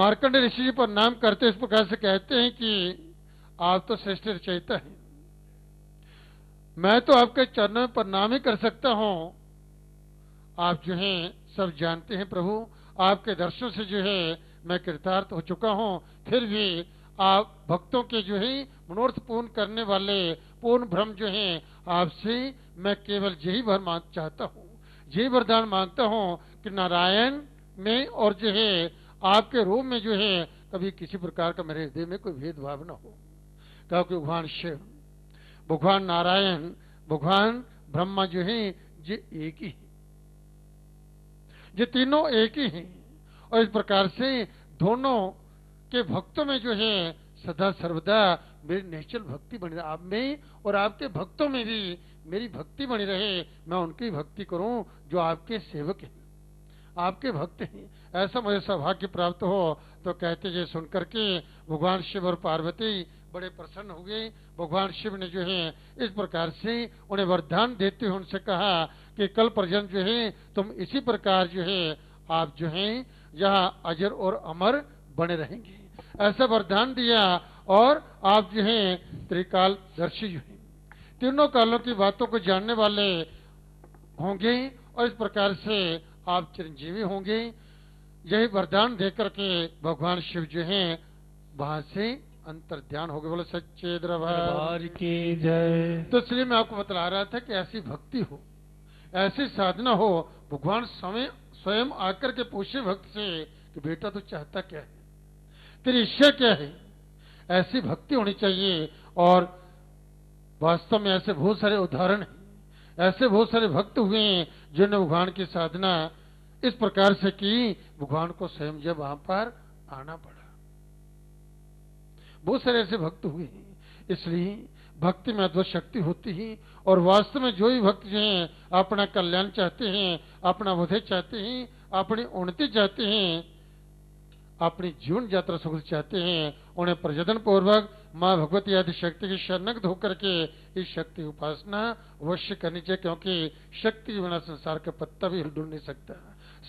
मार्कंडेय ऋषि जी प्रणाम करते इस प्रकार से कहते हैं कि आप तो श्रेष्ठ रचयिता हैं, मैं तो आपके चरणों में प्रणाम ही कर सकता हूं। आप जो है सब जानते हैं प्रभु, आपके दर्शन से जो है मैं कृतार्थ हो चुका हूं। फिर भी आप भक्तों के जो है मनोरथ पूर्ण करने वाले पूर्ण भ्रम जो है आपसे मैं केवल यही भर मान चाहता हूँ, यही वरदान मानता हूँ कि नारायण में और जो है आपके रूप में जो है कभी किसी प्रकार का मेरे हृदय में कोई भेदभाव न हो। क्योंकि भगवान शिव, भगवान नारायण, भगवान ब्रह्मा जो है ये एक ही है, ये तीनों एक ही हैं और इस प्रकार से दोनों के भक्तों में जो है सदा सर्वदा मेरी निश्चल भक्ति बनी रहे। आप में और आपके भक्तों में भी मेरी भक्ति बनी रहे, मैं उनकी भक्ति करूं जो आपके सेवक हैं, आपके भक्त हैं। ऐसा मुझे सौभाग्य प्राप्त हो। तो कहते ये सुनकर के भगवान शिव और पार्वती बड़े प्रसन्न हुए। भगवान शिव ने जो है इस प्रकार से उन्हें वरदान देते हुए उनसे कहा कि कल पर्जन जो है तुम इसी प्रकार जो है आप जो है यहाँ अजर और अमर बने रहेंगे, ऐसा वरदान दिया। और आप जो है त्रिकालदर्शी जो है तीनों कालों की बातों को जानने वाले होंगे और इस प्रकार से आप चिरंजीवी होंगे। यही वरदान देकर के भगवान शिव जो है वहां से अंतर्ध्यान हो गए। बोलो सच्चे दरबार की जय। तो इसलिए मैं आपको बतला रहा था कि ऐसी भक्ति हो, ऐसी साधना हो, भगवान समय स्वयं आकर के पूछे भक्त से कि बेटा तू चाहता क्या है, तेरी इच्छा क्या है। ऐसी भक्ति होनी चाहिए और वास्तव में ऐसे बहुत सारे उदाहरण हैं, ऐसे बहुत सारे भक्त हुए हैं जिन्होंने भगवान की साधना इस प्रकार से की भगवान को स्वयं जब वहां पर आना पड़ा। बहुत सारे ऐसे भक्त हुए हैं। इसलिए भक्ति में अद्भुत शक्ति होती है और वास्तव में जो भी भक्त जो हैं अपना कल्याण चाहते हैं, अपना उदय चाहते हैं, अपनी उन्नति चाहते हैं, अपनी जीवन यात्रा सुख चाहते हैं, उन्हें प्रजनन पूर्वक माँ भगवती आदि शक्ति की शरणगत होकर के इस शक्ति उपासना अवश्य करनी चाहिए। क्योंकि शक्ति के बिना संसार का पत्ता भी हिल-डुल नहीं सकता।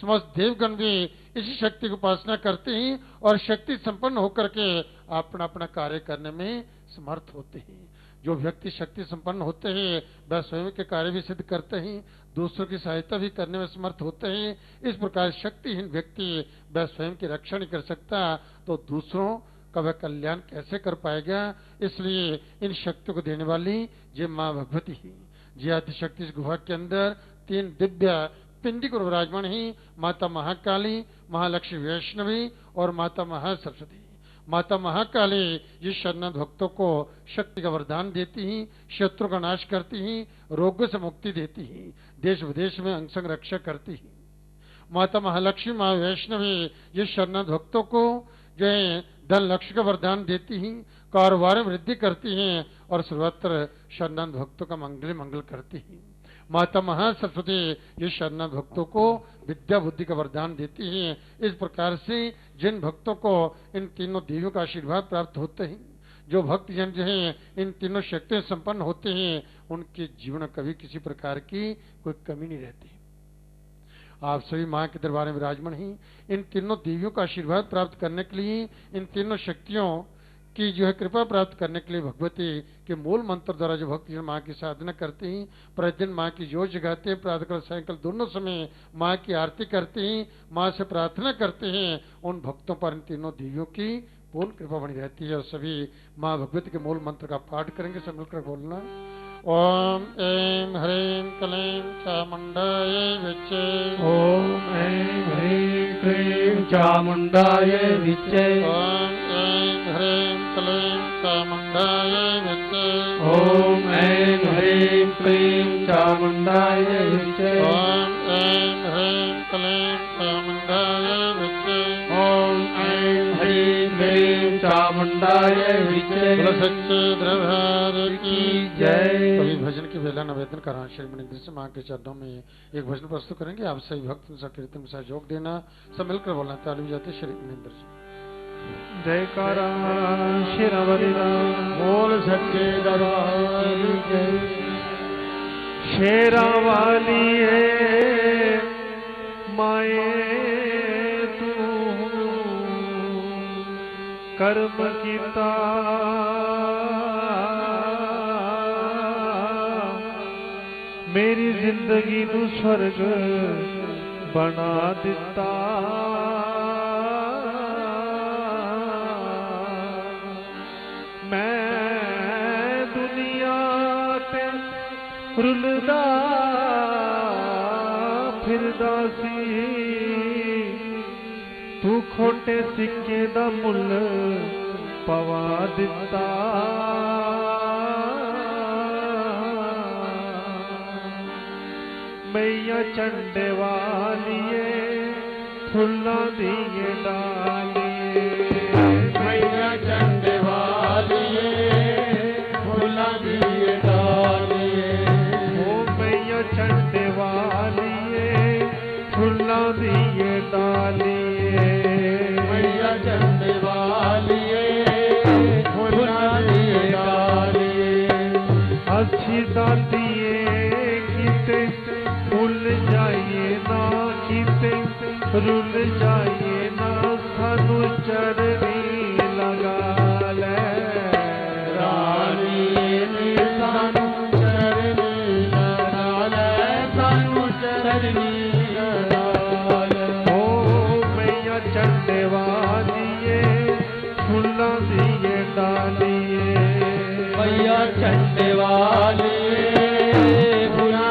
समस्त देवगण भी इसी शक्ति की उपासना करते हैं और शक्ति संपन्न होकर के अपना अपना कार्य करने में समर्थ होते हैं। जो व्यक्ति शक्ति संपन्न होते हैं वह स्वयं के कार्य भी सिद्ध करते हैं, दूसरों की सहायता भी करने में समर्थ होते हैं। इस प्रकार शक्तिहीन व्यक्ति वह स्वयं की रक्षा नहीं कर सकता तो दूसरों का वह कल्याण कैसे कर पाएगा। इसलिए इन शक्तियों को देने वाली ये माँ भगवती है। जी आदिशक्ति इस गुफा के अंदर तीन दिव्य पिंडी को विराजमान ही माता महाकाली, महालक्ष्मी वैष्णवी और माता महासरस्वती। माता महाकाली जिस शरणागत भक्तों को शक्ति का वरदान देती हैं, शत्रु का नाश करती हैं, रोगों से मुक्ति देती हैं, देश विदेश में अंग संग रक्षा करती हैं। माता महालक्ष्मी, माँ वैष्णवी जिस शरणागत भक्तों को जो है धन लक्ष्य का वरदान देती हैं, कारोबार में वृद्धि करती हैं और सर्वत्र शरणागत भक्तों का मंगल मंगल करती हैं। माता महासरस्वती ये शरणागत भक्तों को विद्या बुद्धि का वरदान देती हैं। इस प्रकार से जिन भक्तों को इन तीनों देवियों का आशीर्वाद प्राप्त होते हैं, जो भक्त जन जो है इन तीनों शक्तियों संपन्न होते हैं, उनके जीवन कभी किसी प्रकार की कोई कमी नहीं रहती। आप सभी माँ के दरबार में विराजमान हैं। इन तीनों देवियों का आशीर्वाद प्राप्त करने के लिए, इन तीनों शक्तियों की जो है कृपा प्राप्त करने के लिए भगवती के मूल मंत्र द्वारा जो भक्त माँ की साधना करते हैं, प्रतिदिन माँ की जोत जगाते हैं, प्रातःकाल सायंकाल दोनों समय माँ की आरती करते हैं, माँ से प्रार्थना करते हैं, उन भक्तों पर इन तीनों देवियों की पूर्ण कृपा बनी रहती है। और सभी माँ भगवती के मूल मंत्र का पाठ करेंगे। सब मिलकर बोलना ओम ऐं ह्रीं क्लीं चामुण्डायै विच्चे। ओम ऐं ह्रीं क्लीं चामुण्डायै विच्चे। ओम ऐं ह्रीं क्लीं चामुण्डायै विच्चे। ओम ऐं ह्रीं क्लीं चामुण्डायै विच्चे। ओम ऐं ह्रीं कलें चामुंडाय विचे ओम ऐं ह्रीं क्लीं चामुंडाय विचे सच्चे द्रव्यार की जय। अभी भजन की वेला निवेदन करा श्री मणिंद्र से माँ के चरणों में एक भजन प्रस्तुत करेंगे। आप सभी भक्त उनका कीर्तन में सहयोग देना, सब मिलकर बोलना। ताली बजाते श्री मणिंद्र जी। जयकारा शिरवरिदा बोल सच्चे दरबार के शेरा वाली है माए तू कर्म की तां मेरी जिंदगी नू स्वर्ग बना दिता। रुलदा फिरदा सी तू खोटे सिक्के दा मुल पवा दिता। मैया चंडे वालिए फुल्लां दिए डालिए मैया चंडे वालिए फुल्लां दिए डालिए चंडे वालिए फुल्ला दिए डालिए मैया चंडे वालिए फुल्ला दिए डालिए अच्छी दातिए किते भूल जाइए ना किते रुल जाइए ना सानू चढ़नी लगा ले रानी ने सानू मैया चंडे वालिए फुल्ला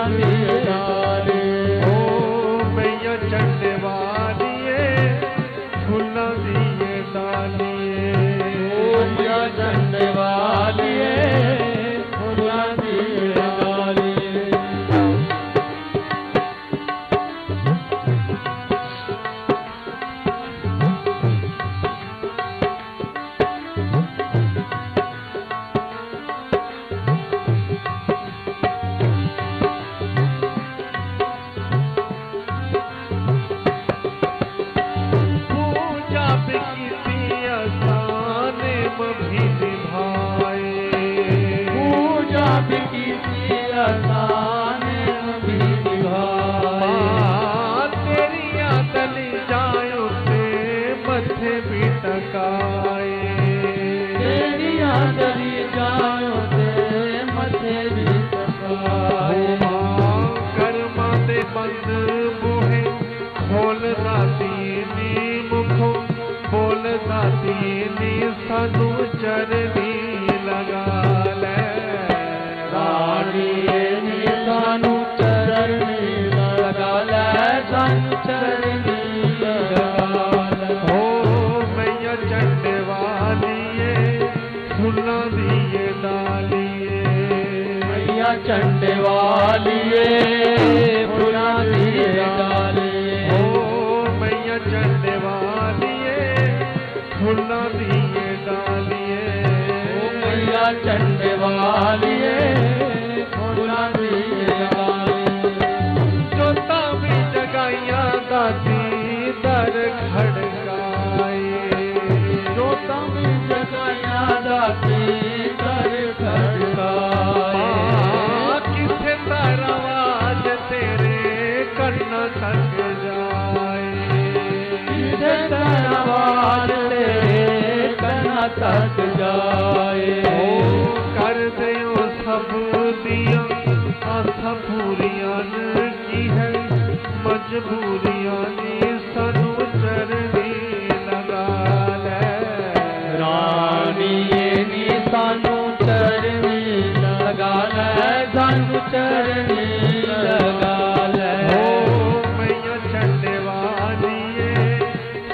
दिए डालिए ओ मैया चंडे वालिए फुल्ला दिए डालिए ओ मैया चंडे वालिए फुल्ला दिए डालिए। चंडे वालिए फुल्ला दिए डालिए ओ मैया चंडे वालिए फुल्ला दिए डालिए ओ मैया चंडे वालिए फुल्ला दिए डालिए जोता भी जगाइया दादी दर खड़काए जोता भी जगाइया दादी दर खड़काए आवाज तेरे करना थक जाए आवाज तेरे करना थक जाए कर दे सब दिया आशा पूरियां की है मजबूरियां ने सानू चरनी लगा ले रानी नी सानू चरनी लगा ले सानू चरनी लगा ले मैया चंडे वालिए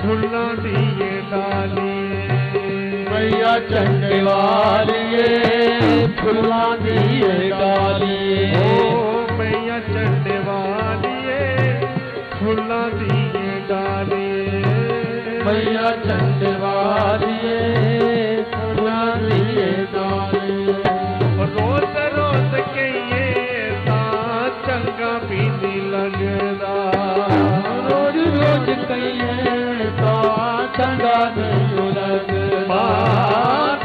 फुल्ला दिए डालिए मैया चंडे वालिए फुल्ला दिए डालिए मैया चंडे वालिए फुल्ला दिए डाले मैया चंदवा दिए फुला दिए डाले रोज रोज के ये साथ चंगा पीने लगदा रोज रोज के ये साथ चंगा पीने लगदा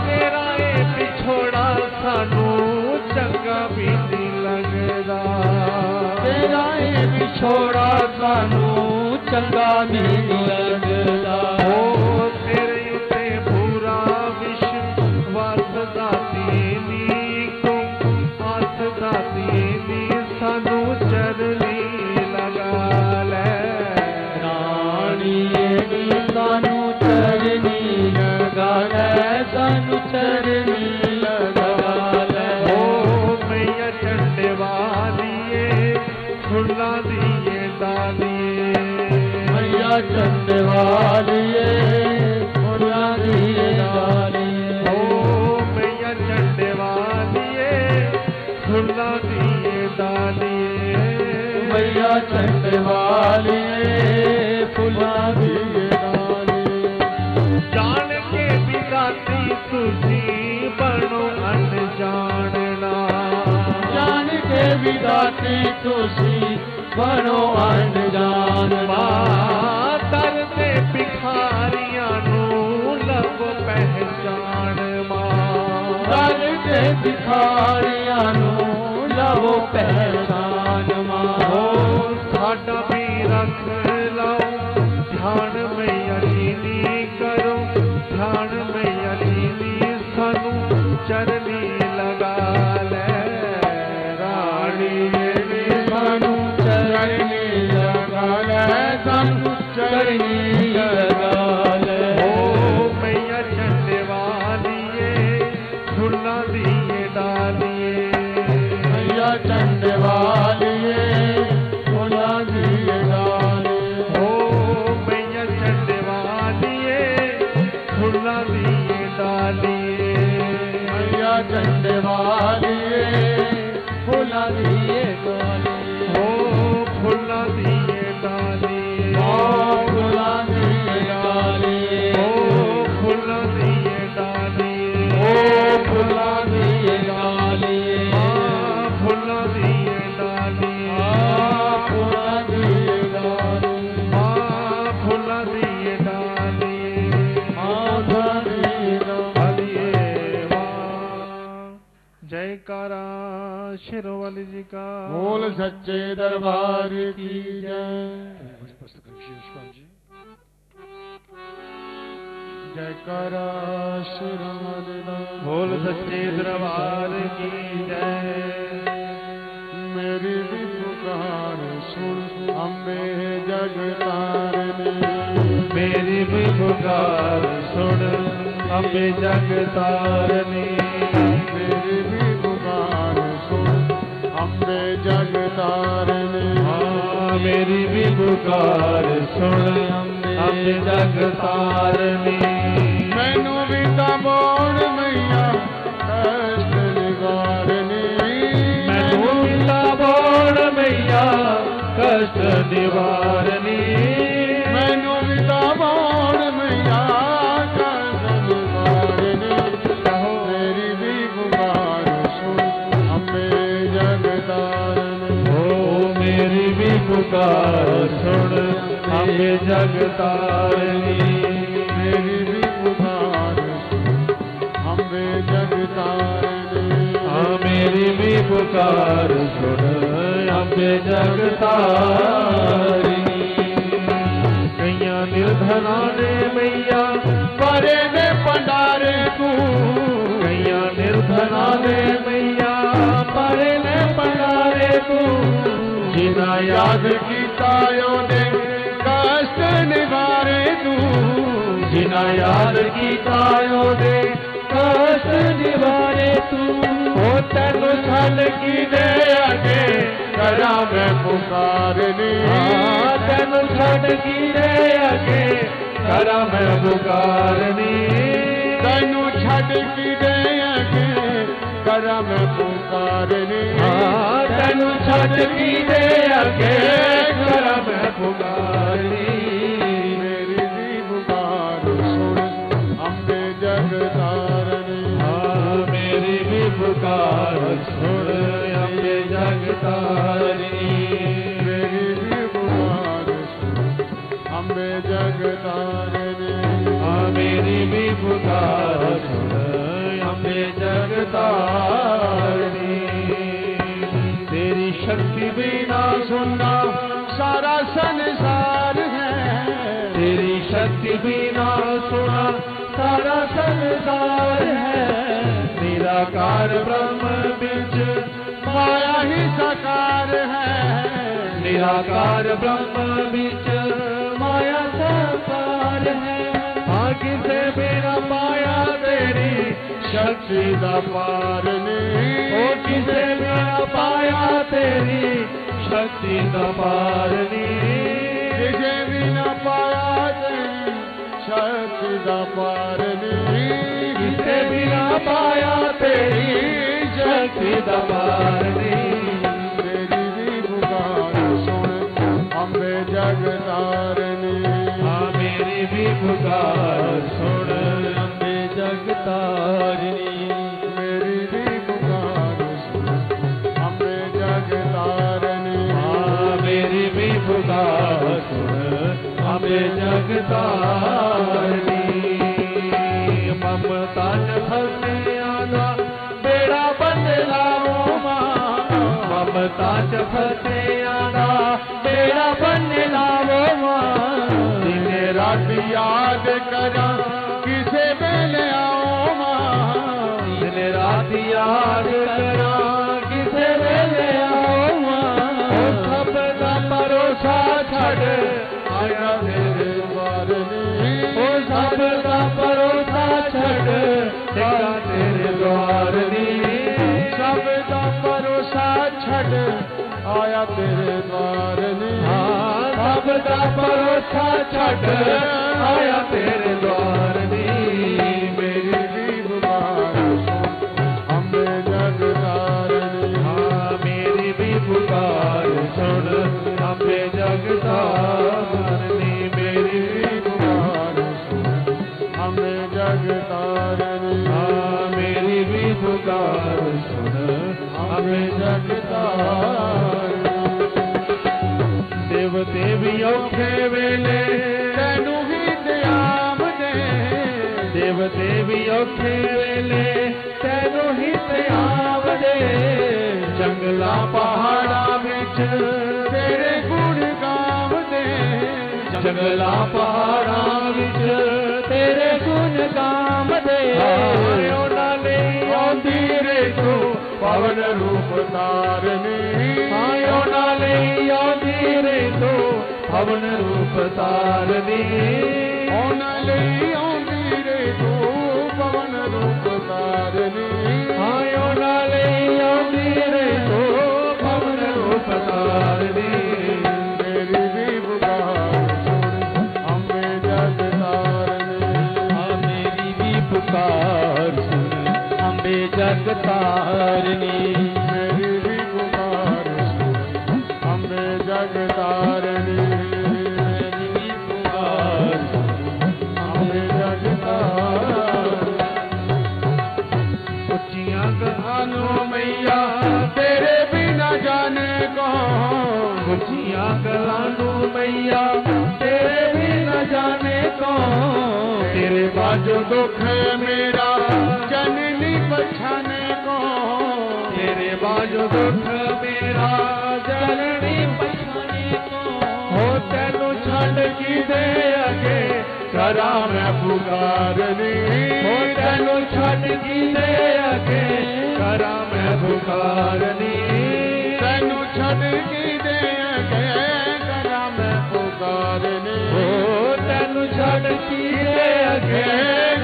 तेरा ये पिछोड़ा सानू चंगा पीने लगदा तेरा ये पिछोड़ा सानू चंगा पीने लगदा विदाती तुसी बनो अनजान मातर से भिखारियां लग पहचान मातर से भिखारियां लग पहचान माओ साडा भी रख लो ध्यान में अलीनी करो ध्यान में अलीनी सानू चरनी लगा ले बोल सच्चे दरबार की जय। जयकारा बोल सच्चे दरबार की जय। मेरी भी पुकार सुन अम्बे जगतारिणी मेरी भी पुकार सुन अम्बे जगतारिणी मेरी भी अम्बे जगतारिणी हाँ मेरी भी पुकार सुन अम्बे जगतारिणी मैनू भी तबोड़ मैया कष्ट निवारणी मैनू भी तबोड़ मैया कष्ट निवारणी मैनू भी तबोड़ मैया कष्ट निवारणी मेरी भी पुकार सुन अम्बे पुकार सुन अम्बे जगतारिणी मेरी भी पुकार अम्बे जगतारिणी हाँ मेरी भी पुकार सुन अम्बे जगतारिणी कैया निर्धना ने मैया परे ने भंडारे तू कैया निर्धना ने मैया परे ने भंडारे तू जिना याद किया उन्हें कष्ट निवारे तू जिना याद किया उन्हें कष्ट निवारे तू ओ तेनू छल किने अगे करा मैं पुकारनी तेनू छल किने अगे करा मैं पुकारनी तेनू छल किने अगे करा मैं पुकारनी मैनू छड़ की दे अगे खरा मैं पुकारी मेरी दी पुकार सुन अम्बे जगतारनी। हाँ मेरी दी पुकार सुन अम्बे जगतारनी मेरी दी पुकार सुन अम्बे जगतारनी। हाँ मेरी दी पुकार सुन अम्बे जगतारनी। शक्ति बिना सुनना सारा संसार है तेरी शक्ति बिना सुना सारा संसार है। निराकार ब्रह्म बीच माया ही साकार है निराकार ब्रह्म बीच माया साकार है। भाग्य से बिना माया तेरी शक्ति दा पार नहीं किसे बिना पाया तेरी शक्ति दा पार नहीं किसे बिना पाया तेरी शक्ति दा पार नहीं किसे बिना पाया तेरी शक्ति दा पार नहीं। तेरी दी पुकार सुन अम्बे जगतारनी। हाँ मेरी भी पुकार सुन अम्बे जगतारनी। अम्बे जगतारनी। ममता न फंसे आना बेड़ा बदलाओ माँ ममता न फंसे आना बेड़ा बदलाओ माँ। दिन रात याद करा किसे मिले आओ माँ दिन रात याद करा किसे मिले आओ माँ। सबका भरोसा छड़ आया मेरे द्वार ने ओ सबका भरोसा छड़ आया तेरे द्वार ने सबका भरोसा छड़ आया तेरे द्वार ने। हाँ सबका भरोसा छड़ आया तेरे द्वार ने। मेरी दी पुकार सुन अम्बे जगतारनी। हाँ मेरी दी पुकार सुन अम्बे जगतारनी। देव देवियों के वेले तेनू ही त्याम दे देव देवियों के वेले तेनू ही त्याम दे। जंगला पहाड़ा बिच तेरे गुण गाव दे जंगला पहाड़ा बिच तेरे गुण गाव दे। पवन रूप तारनी आयो नाले आधेरे तो पवन रूप तारनी ओ नाले आधेरे तो पवन रूप तारनी आयो नाले आधेरे तो पवन रूप तारनी। मेरी दी पुकार सुन अम्बे जगतारनी। हाँ मेरी दी पुकार सुन अम्बे जगतारनी। मेरी भी पुकार सुन अम्बे जगतारनी। मेरी भी पुकार सुन अम्बे जगतारनी। ऊंचियां कहानों मैया तेरे बिना जाने कौन ऊंचियां कहानों मैया तेरे बिना जाने कौन। तेरे बाजू दुख मेरा जननी पछाने को तेरे बाजू दुख मेरा जननी पछाने को। हो तेनू छड़ की दे अगे करा मैं पुकारनी हो तेनू छड़ की दे अगे करा मैं पुकारनी। तेनू छड़ की दे अगे करा मैं पुकारनी हो तेनू छड़ की दे अगे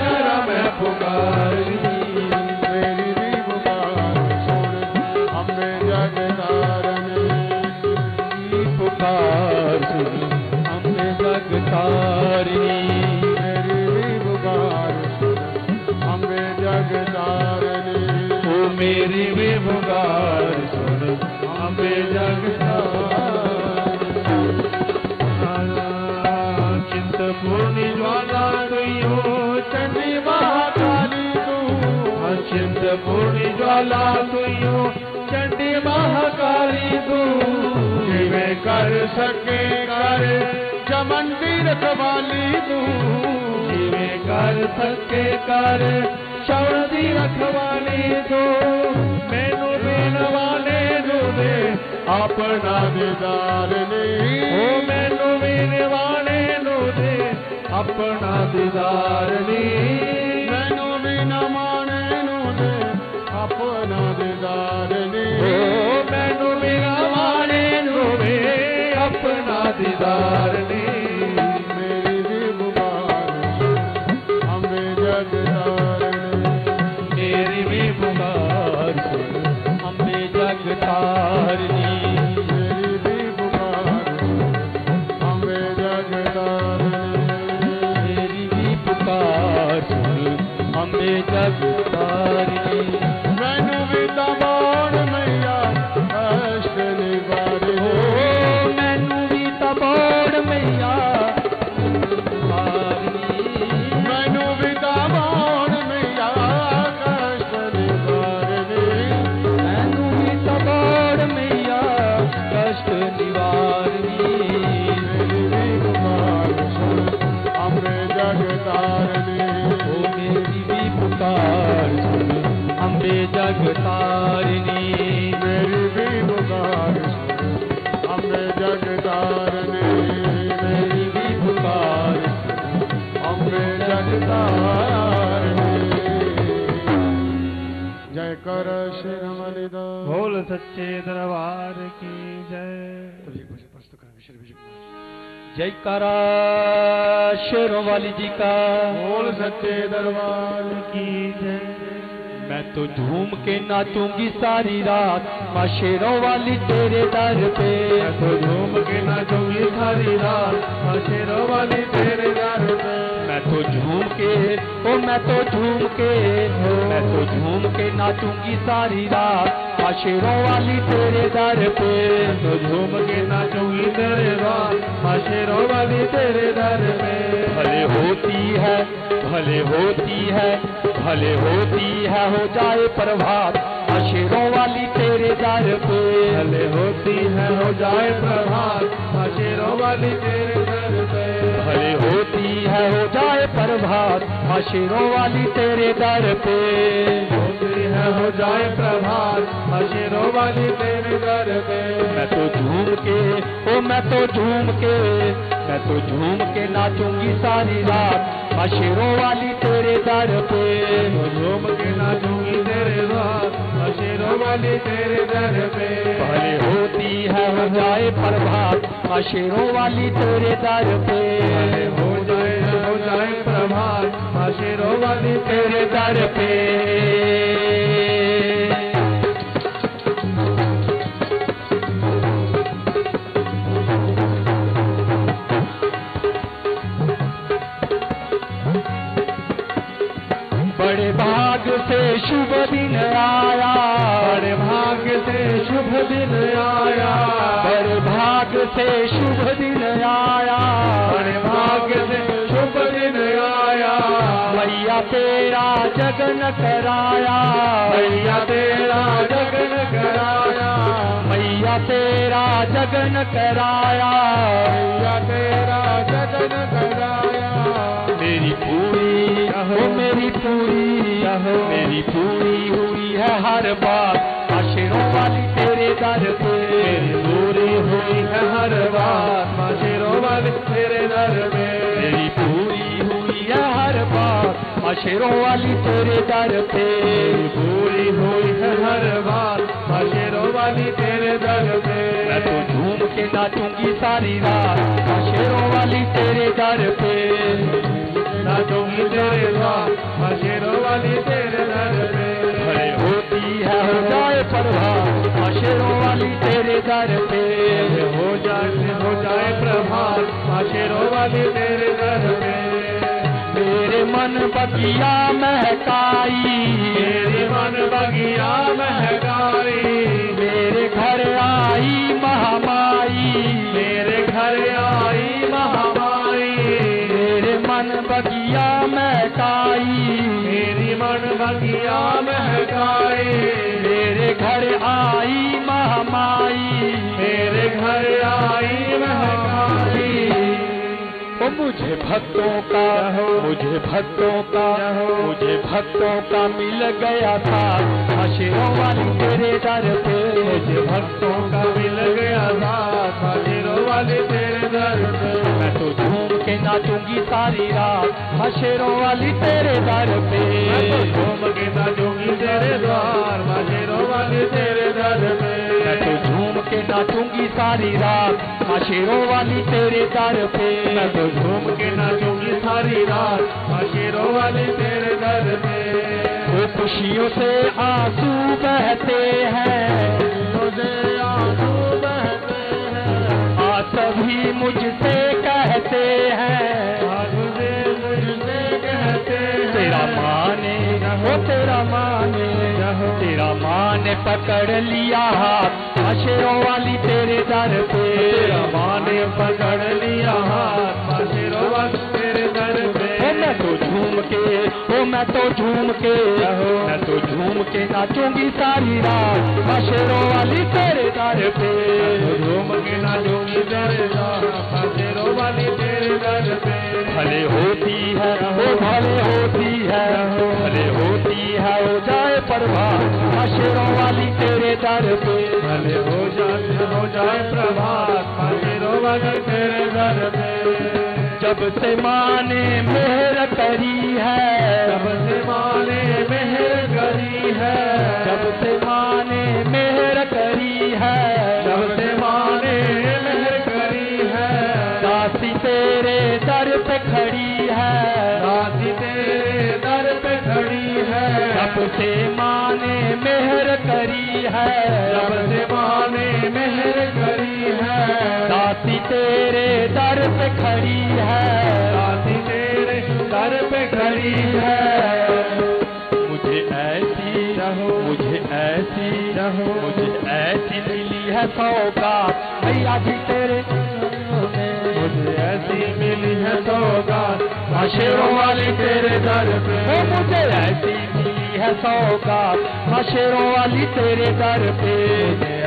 करा मैं पुकारनी। पूर्णी ज्वाला तुयो चंडी महाकाली तू जिवे कर सके कर चमन तीर्थ वाली तू जिवे कर सके कर श्रवण तीर्थ वाली तू मैनू देन वाले दूदे अपना दीदार ने ओ मैनू देन वाले दूदे अपना दीदार ने मैनू बिना माने अपना दीदार ने मैनू बिना माने नूवे अपना दीदार ने मेरी भी पुकार हमें जगदार ने मेरी भी पुकार हमें जगदार ने मेरी भी पुकार हमें जगदार मेरी भी पुकार हमें जगदार ने जगतारिणी मेरी भी पुकार हमें जगतारिणी मेरी भी पुकार हमें जगतारिणी जय कर श्री रमणी बोल सच्चे दरबार की जय। जय कर शेरों वाली जी का बोल सच्चे दरबार की जय। मैं तो झूम के नाचूंगी सारी रात माँ शेरों वाली तेरे दर पे मैं तो झूम के नाचूंगी सारी रात माँ शेरों वाली तेरे दर पे मैं तो झूम के ओ मैं तो झूम के मैं तो झूम के नाचूंगी सारी रात माँ शेरों वाली तेरे दर पे मैं तो झूम के नाचूंगी तेरे रात माँ शेरों वाली तेरे दर पे भले होती है भले होती है भले होती है हो जाए प्रभात माँ शेरों वाली तेरे दर पे भले होती है हो जाए प्रभात माँ शेरों वाली तेरे दर पे भले होती है हो जाए प्रभात माँ शेरों वाली तेरे दर पे होती है हो जाए प्रभात माँ शेरों वाली तेरे दर पे मैं तो झूम के ओ मैं तो झूम के मैं तो झूम के नाचूंगी सारी रात माँ शेरों वाली तेरे दर पे तो झूम के नाचूंगी तेरे रात माँ शेरों वाली तेरे दर पे भले होती है हो जाए प्रभात माँ शेरों वाली तेरे दर पे भले हो जाए हो जाए प्रभात माँ शेरों वाली तेरे दर पे। शुभ दिन आया बड़े भाग से शुभ दिन आया बड़े भाग से शुभ दिन आया बड़े भाग से शुभ दिन आया भैया तेरा जगन कराया भैया तेरा जगन कराया भैया तेरा जगन कराया भैया तेरा जगन कराया मेरी पूरी हो मेरी पूरी हो मेरी पूरी हुई है हर बात माँ शेरों वाली तेरे दर पे मेरी पूरी हुई है हर बात माँ शेरों वाली तेरे दर पे मेरी पूरी हुई है हर बात माँ शेरों वाली तेरे दर पे पूरी हुई है हर बात माँ शेरों वाली तेरे दर पे मैं तो झूम के नाचूंगी सारी रात माँ शेरों वाली तेरे दर पे नाचूंगी तेरे रात माँ शेरों वाली तेरे दर पे भले होती है हो जाए प्रभात माँ शेरों वाली तेरे दर पे हो जाए हो जाए प्रभात माँ शेरों वाली तेरे दर पे मेरे मन बगिया महकाई मेरे मन बगिया महकाई मेरे घर आ महकाई, मेरी मन बतिया महकाई। मेरे घर आई महामाई, मेरे घर आई महामाई। ओ मुझे भक्तों का मुझे भक्तों का मुझे भक्तों का मिल गया था, आशीर्वाद वाली तेरे दर पे। मुझे भक्तों का मिल गया था, आशीर्वाद वाली तेरे दर पे। मैं तो झूम के नाचूंगी सारी रात, मशेरों वाली तेरे दर पे। मैं तो झूम के नाचूंगी तेरे द्वार, मशेरों वाली तेरे दर पे। मैं तो झूम के नाचूंगी सारी रात, मशेरों वाली तेरे दर पे। मैं तो झूम के नाचूंगी सारी रात, मशेरों वाली तेरे दर पे। वो खुशियों से आंसू बहते हैं, आंसू बहते हैं। आ सभी मुझसे कहते हैं, मुझे मुझसे कहते हैं। तेरा माने हो तेरा माने हो तेरा माने पकड़ लिया हाथ, आशीरों वाली तेरे दर पे। तेरा माने पकड़ लिया हाथ, आशीरों वाली तेरे दर पे। मैं तो झूम के ओ मैं तो झूम के मैं तो झूम के नाचूंगी सारी रात, आशीरों वाली तेरे दर पे। झूम के नाचूंगी तेरे आशीरों वाली तेरे दर पे। भले होती है ओ भले होती है, भले होती है हो जाए प्रभात, आशीरों वाली तेरे दर पे। भले हो जाए हो जाए प्रभात, आशीरों वाली तेरे दर पे। जब से माने मेहर करी है, जब से माने मेहर करी है, जब से माने मेहर करी है, जब से माने मेहर करी है। दासी तेरे दर पे खड़ी है, दासी तेरे दर पे खड़ी है। जब से माने मेहर करी है, जब से माने मेहर करी है। दासी तेरे दर पे खड़ी है, दासी तेरे दर पे खड़ी है। मुझे ऐसी रहो मुझे ऐसी रहो मुझे ऐसी मिली है सौगात, भैया जी तेरे मुझे ऐसी मिली है सौगात, आशीरों वाली तेरे दर पे। मुझे ऐसी मिली है सौगात, आशीरों वाली तेरे दर पे।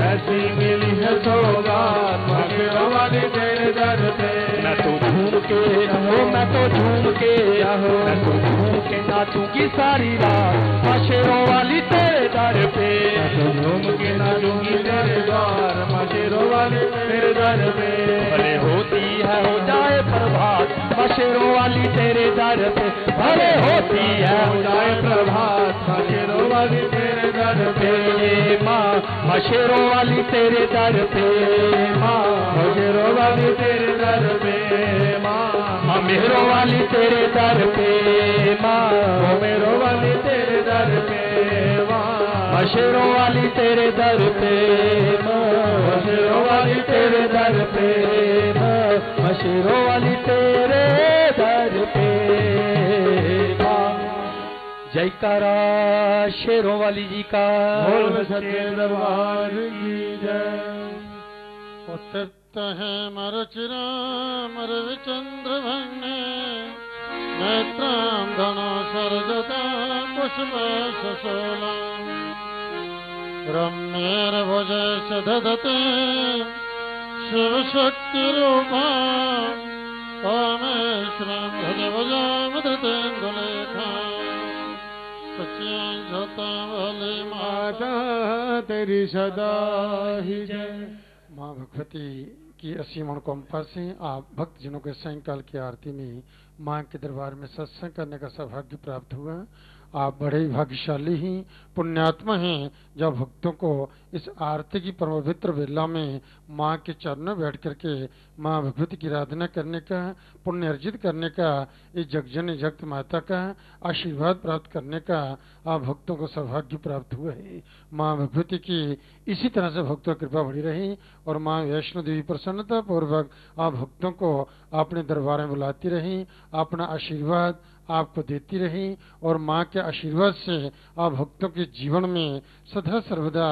ऐसी मिली है सौगात, आशीरों वाली तेरे दर पे। मैं तो झूम के रहो मैं तो झूम के रहो मैं तो झूम के नाचूंगी सारी रात, आशीरों वाली तेरे दर पे। तो झूम के नाचूंगी तेरे द्वार, आशीरों वाली तेरे दर पे। भले होती है हो जाए प्रभात, आशीरों वाली तेरे दर पे। भले होती है हो जाए प्रभात, आशीरों वाली तेरे दर पे। माँ आशीरों वाली तेरे दर पे, माँ आशीरों वाली तेरे दर पे। माँ मेरों वाली तेरे दर पे, माँ मेरों वाली तेरे दर पे। माँ आशीरों वाली तेरे दर पे, माँ आशीरों वाली तेरे दर पे। माँ आशीरों वाली तेरे दर पे। जयकारा शेरों वाली जी का। तृप्त है मरचिरा मर विचंद्र भंगे, नेत्राम धनो सरजता पुष्प सशोला। रम्येर भुज सदते शिव शक्ति रूपा, कामेश्वरम भज भुजा मृतेन्दुलेखा। सच्चिन सता भले माता तेरी सदा ही जय। माँ भगवती की असीम अनुकंपा से आप भक्तजनों के सायंकाल की आरती में माँ के दरबार में सत्संग करने का सौभाग्य प्राप्त हुआ। आप बड़े भाग्यशाली ही पुण्यात्मा हैं, जब भक्तों को इस आरती की परमपवित्र बेला में माँ के चरणों में बैठ करके माँ भगवती की आराधना करने का, पुण्य अर्जित करने का, इस जगजननी जगत माता का आशीर्वाद प्राप्त करने का आप भक्तों को सौभाग्य प्राप्त हुआ है। माँ भगवती की इसी तरह से भक्तों की कृपा बढ़ी रही और माँ वैष्णो देवी प्रसन्नता पूर्वक आप भक्तों को अपने दरबार में बुलाती रही, अपना आशीर्वाद आपको देती रही और माँ के आशीर्वाद से आप भक्तों के जीवन में सदा सर्वदा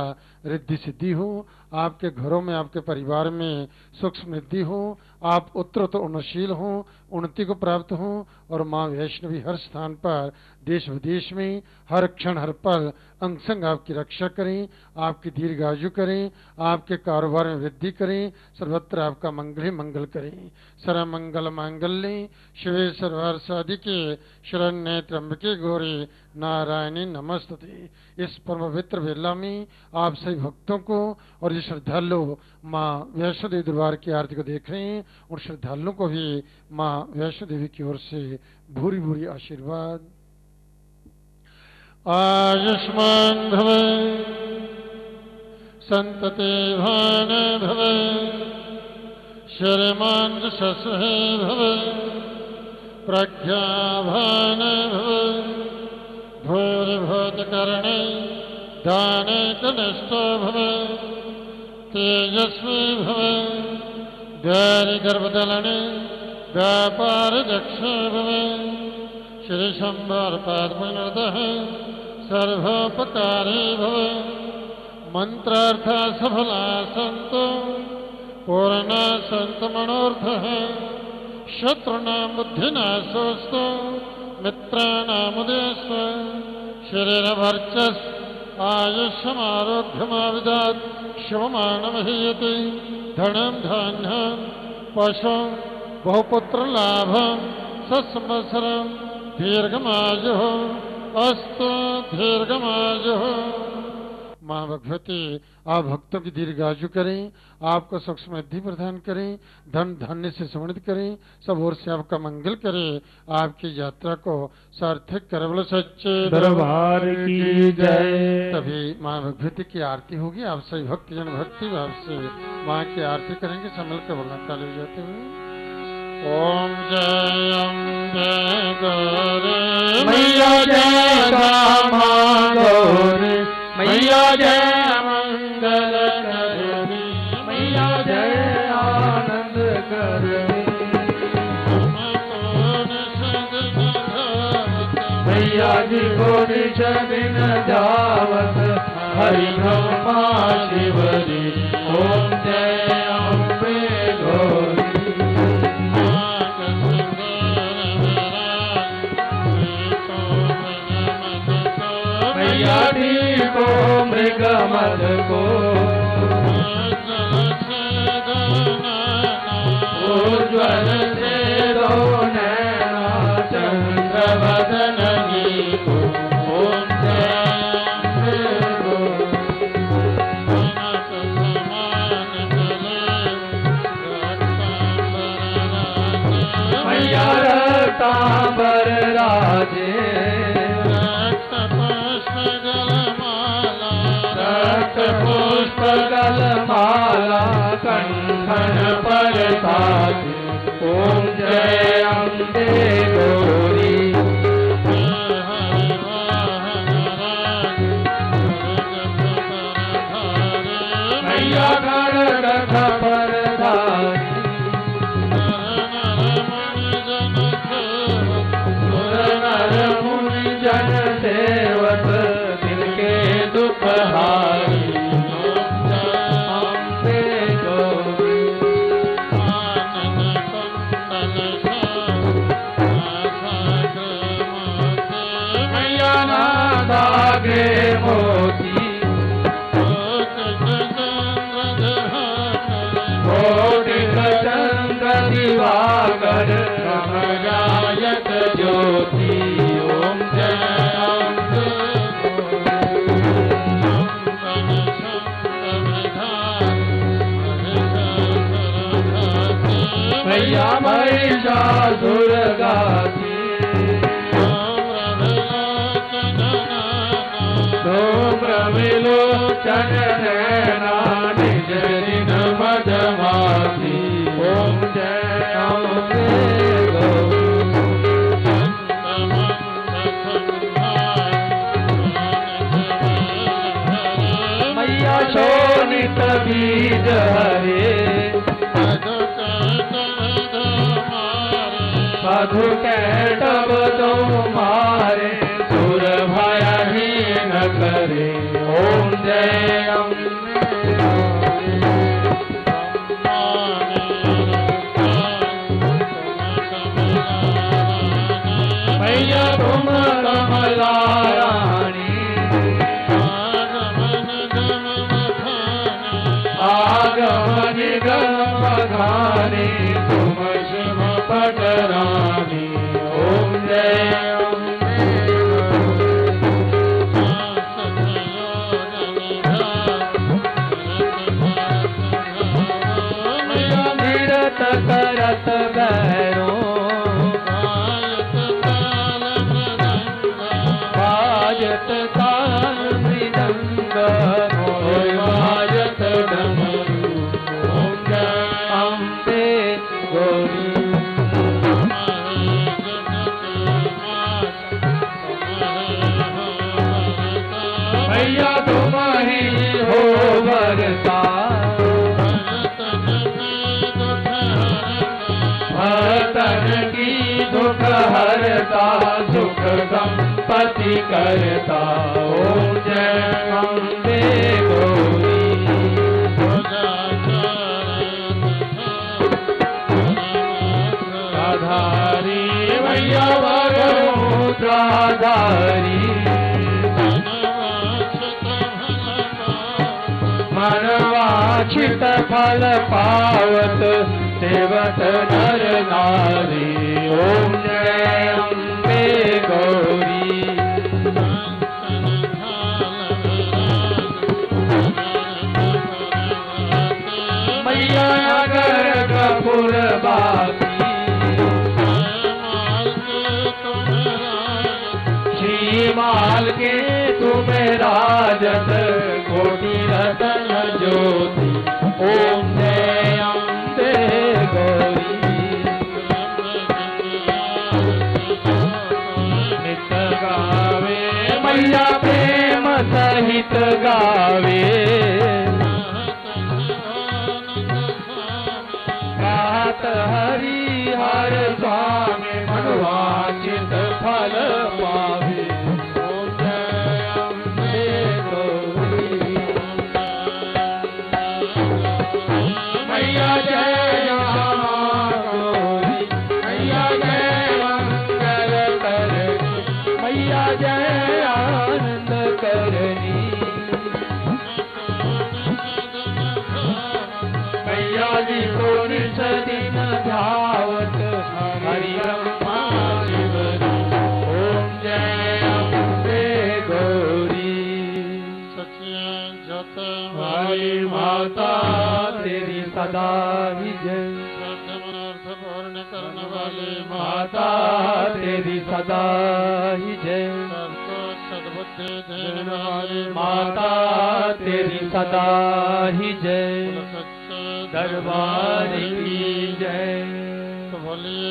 रिद्धि सिद्धि हो, आपके घरों में आपके परिवार में सुख समृद्धि हो, आप उत्तर तो उन्नतशील हों, उन्नति को प्राप्त हों और माँ वैष्णवी हर स्थान पर, देश विदेश में, हर क्षण हर पल अंगसंग आपकी रक्षा करें, आपकी दीर्घायु करें, आपके कारोबार में वृद्धि करें, सर्वत्र आपका मंगल ही मंगल करें। सर्व मंगल मांगल्य शिवे सर्वार साधिके शरण्ये त्र्यंबके गौरी नारायणी नमस्तुते। इस परम पवित्र बेला में आप सभी भक्तों को और जो श्रद्धालु माँ वैष्णो देवी दरबार की आरती को देख रहे हैं और श्रद्धालुओं को भी माँ वैष्णो देवी की ओर से भूरी भूरी आशीर्वाद। आयुष्मान भव संतते भान भव शर्मान शशे भव प्रज्ञा भान भव भूरिभूत करणे दाने कनिष्ठो भव तेजस्वी भव गैरी गर्भदलने व्यापार दक्ष भव श्री शंभर पाद्मनर्दः सर्वोपकारी भव मंत्रार्थ सफला संतु पूर्णा संत मनोर्थः शत्रुनाम बुद्धिनाशोऽस्तु मित्राणामुदेश शरीरवर्चस् आयुष्यमारोग्यमाविदात् शिवमानमहीयते धनं धान्यं पशुं बहुपुत्रलाभं सत्संवत्सरं दीर्घमायुः अस्तु दीर्घमायुः। माँ भगवती आप भक्तों की दीर्घायु करें, आपको सुख समृद्धि प्रदान करें, धन धान्य से समृद्ध करें, सब ओर से आपका मंगल करें, आपकी यात्रा को सार्थक करें। बोलो सच्चे दरबार की जय। तभी माँ भगवती की आरती होगी। आप सभी भक्तजन भक्ति भाव से माँ की आरती करेंगे। संभल कर बोलना चालू जाते हुए ओम जय अम्बे गौरी मैया जय मंगल करनी, मैया जय आनंद करनी, मैया जी गोरी जगन जावत हरि ब्रह्मा शिवरी ओम जय अम्बे गौरी। मैया जी को मृग मद को उज्ज्वल से नैना चंद्र बदन जी को ओम जय। मैया रतांबर राजे माला कंठन पर साधे ओम जय अम्बे गौरी। मैया घर रथ पर नर मुनि जन सेवक तिनके दुपहारी तुम कमला रानी आगमन गम मखाना आगमन गम मखानी तुम शिव पट रानी ओम जय ओम निरत करत बहरो हरता सुख संपत्ति करता ओम जय अम्बे गौरी राधारी भैया भगवत राधारी मनवांछित फल पावत सेवत नर नारी ओम जय अम्बे गौरी मैया अगर कपूर बाकी श्री माल के तुम्हें राजत कोटि रतन ज्योति ओम जय अम्बे गौरी मैया प्रेम सहित गावे गात हरि हर स्वामी मनवांचित फल पावे ओम जय अम्बे गौरी मैया जय गौरी मैया जय मंगल कर मैया जय सदिन धावत हरि अम्मा ओम जय अम्बे गौरी सखिया जत भाई माता तेरी सदा विजय सर्वमनोरथ पूर्ण करने वाले माता तेरी सदा ही जय सद्बुद्धि देने वाले माता तेरी सदा ही जय दरबार की जय बोले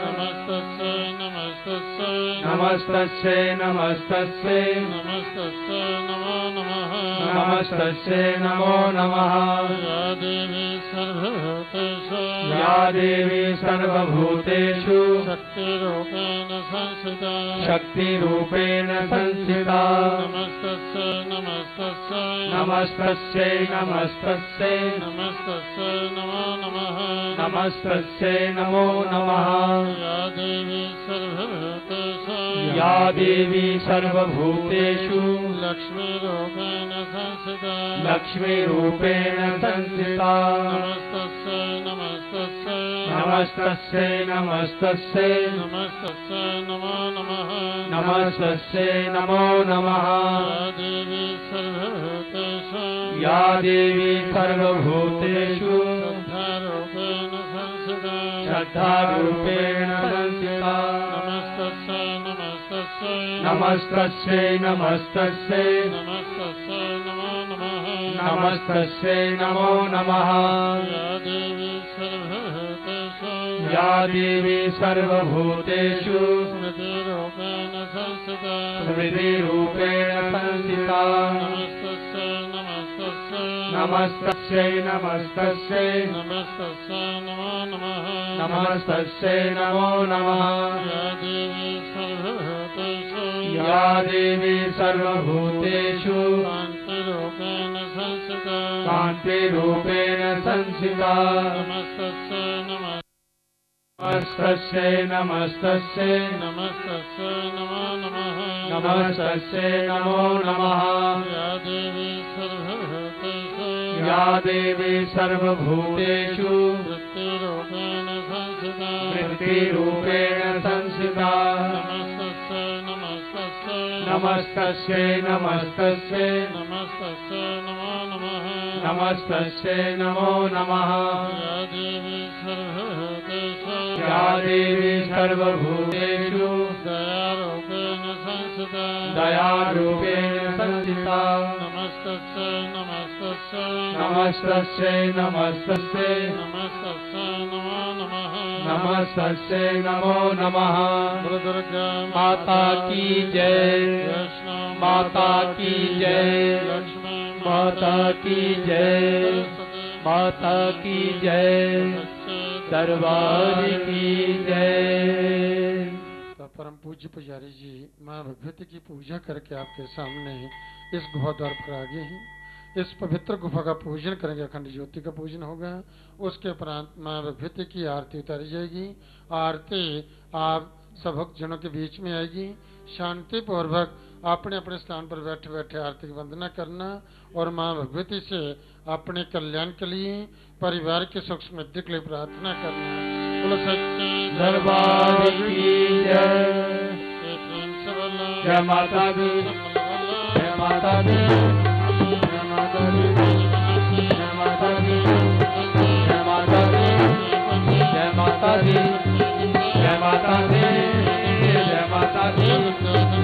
नमस्तस्यै नमस्तस्यै नमस्तस्यै नमस्तस्यै नमस्तस्यै नमो नमः नमस्तस्यै नमो नमः या देवी सर्वभूतेषु या देवी सर्वभूतेषु शक्तिरूपेण संस्थिता शक्तिरूपेण संस्थिता नमस्तस्यै नमस्तस्यै नमस्तस्यै नमस्तस्यै नमस्तस्यै नमो नमः नमस्तस्यै नमो नमः या देवी सर्वभूतेषु या देवी सर्वभूतेषु लक्ष्मीरूपेण संस्थिता लक्ष्मीरूपेण संस्थिता नमस्तस्यै नमस्तस्यै नमस्तस्यै नमस्तस्यै नमस्तस्यै नमो नमः नमस्तस्यै नमो नमः या देवी सर्वभूतेषु या देवी सर्वभूतेषु श्रद्धारूपेण संस्थिता श्रद्धारूपेण संस्थिता नमस्तस्यै नमस्तस्यै नमस्तस्यै नमस्तस्यै नमस्तस्यै नमो नमः नमस्तस्यै नमो नमः या देवी सर्वभूतेषु या देवी सर्वभूतेषु स्मृतिरूपेण संस्थिता स्मृतिरूपेण संस्थिता नमस्तस्यै नमस्तस्यै नमस्तस्यै नमस्तस्यै नमस्तस्यै नमो नमः नमस्तस्यै नमो नमः या देवी सर्वभूतेषु या देवी सर्वभूतेषु शान्तिरूपेण संस्थिता शान्तिरूपेण संस्थिता नमस्तस्यै नमः नमस्तस्यै नमस्तस्यै नमस्तस्यै नमो नमः नमस्तस्यै नमो नमः या देवी सर्वभूतेषु या देवी सर्वभूतेषु वृत्तिरूपेण संस्थिता वृत्तिरूपेण संस्थिता नमस्तस्यै नमस्तस्यै नमस्तस्यै नमस्तस्यै नमस्तस्यै नमो नमः नमस्तस्यै नमो नमः या देवी सर्वभूतेषु या देवी सर्वभूतेषु दयारूपेण संस्थिता दयारूपेण संस्थिता नमस्तस्यै नमस्तस्यै नमस्तस्यै नमस्तस्यै नमस्तस्यै नमो नमः नमस्तस्यै नमो नमः दुर्गा माता की जय वैष्णो माता की जय लक्ष्मी माता की जय माता की जय दरबार की जय। तो परम पूज्य पुजारी जी मां भगवती की पूजा करके आपके सामने इस गुफा द्वार पर आ गए हैं। इस पवित्र गुफा का पूजन करेंगे, अखंड ज्योति का पूजन होगा। उसके उपरांत मां भगवती की आरती उतारी जाएगी। आरती आप सब भक्तजनों के बीच में आएगी। शांति पूर्वक अपने अपने स्थान पर बैठे बैठे आरती की वंदना करना और मां भगवती से अपने कल्याण के लिए, परिवार के सुख समृद्धि के लिए प्रार्थना करना। बोलो सच्चे दरबार की जय। जय माता दी, जय माता दी, जय माता दी, जय माता दी, जय माता दी, जय माता दी, जय माता दी, जय माता दी, जय माता दी, जय माता दी, जय माता दी, जय माता दी,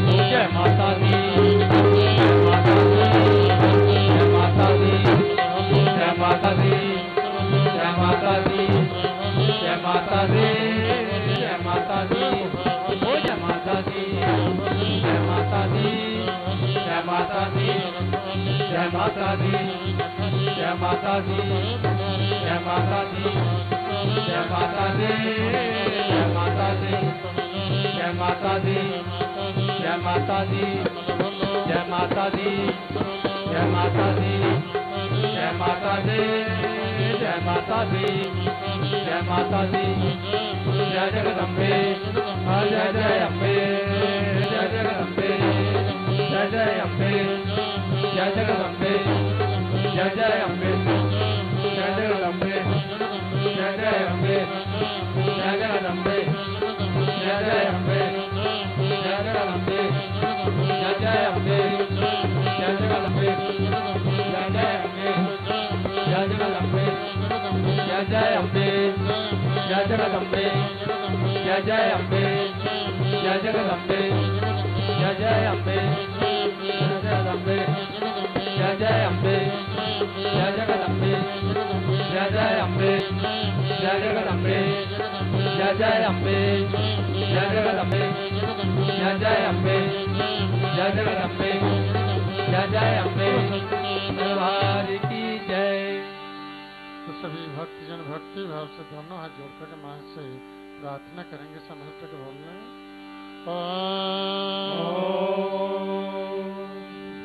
जय माता दी, जय माता दी, जय माता दी, जय माता दी, जय माता दी, जय माता दी, जय माता दी, जय माता दी, जय माता दी, जय माता दी, जय माता दी, जय माता दी, जय माता दी, जय माता दी, जय माता दी, जय माता दी, जय माता दी, जय जगदम्बे, जय जय अम्बे, जय जगदम्बे, जय जय अम्बे, जय जगदम्बे, जय जय अम्बे, जय जगदम्बे, जय जय अम्बे, जय जय अम्बे, जय जय अम्बे, जय जय अम्बे, जय जय अम्बे, जय जय अम्बे, जय जय अम्बे, जय जय अम्बे, जय जय अम्बे, जय जय अम्बे, जय जय अम्बे, जय जय अम्बे, जय जय अम्बे, जय जय अम्बे, जय जय अम्बे, जय जय अम्बे, जय जगदम्बे, जय जय अम्बे, जय जगदम्बे, जय जय अम्बे, जय जगदम्बे, जय जय अम्बे, दरबार की जय। तो सभी भक्तजन भक्ति भाव से दोनों हाथ जोड़कर मां से प्रार्थना करेंगे, समर्पित बोलने ओम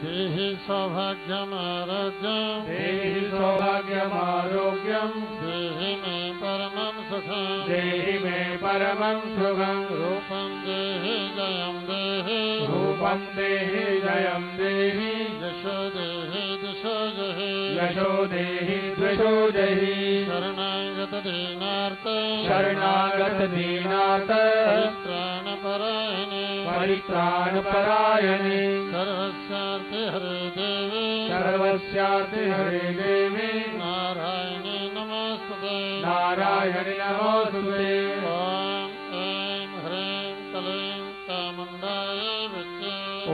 देहि सौभाग्यम आरोग्यम देहि सौभाग्यम आरोग्यम देहि मे परमं सुखं देहि मे परमं सुखं रूपं देहि जयं देहि रूपं देहि जयं देहि यशो देहि दिशो जहि यशो देहि द्विषो जहि शरणागत दीनार्ते शरणागत दीनार्ते परित्राण परायणे परित्राण परायणे सर्वस्यार्थ हरे देवी सर्वस्यार्थे हरे देवी नारायणी नमोस्तुते नारायणी नमोस्तुते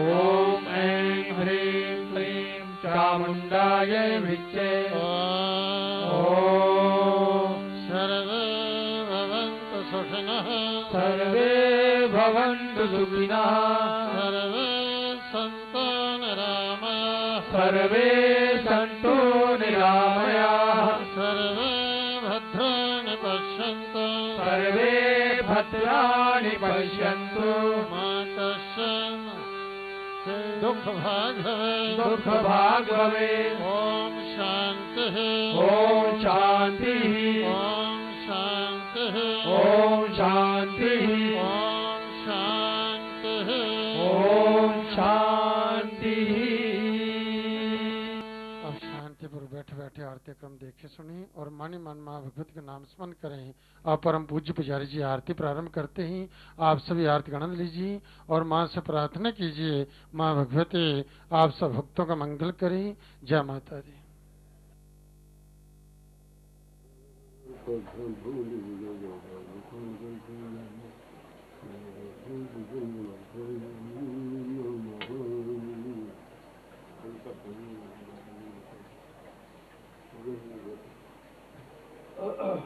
ओम ऐं ह्रीं क्लीं चामुण्डाय विच्चे ओम ऐं ह्रीं क्लीं चामुण्डाय विच्चे ओम सर्वे भवन्तु सुखिनः सर्वे भवन्तु सुखिनः सर्वे सन्तु निरामया सर्वे सन्तु निरामया निरामया सर्वे भद्राणि पश्यन्तु सर्वे भद्राणि पश्यन्तु मा कश्चन दुःखभाग् भवेत् दुःखभाग् भवेत् ॐ शान्तिः ॐ शान्तिः ॐ शान्तिः ॐ शान्तिः ॐ शान्तिः ॐ शान्तिः। अब शांति पर बैठे बैठे आरती क्रम देखे सुने और मानी मन महाभगवत के नाम स्मरण करें। आप परम पूज्य पुजारी जी आरती प्रारंभ करते ही आप सभी आरती आनंद लीजिए और मां से प्रार्थना कीजिए, मां भगवती आप सब भक्तों का मंगल करें। जय माता दी। Uh-oh.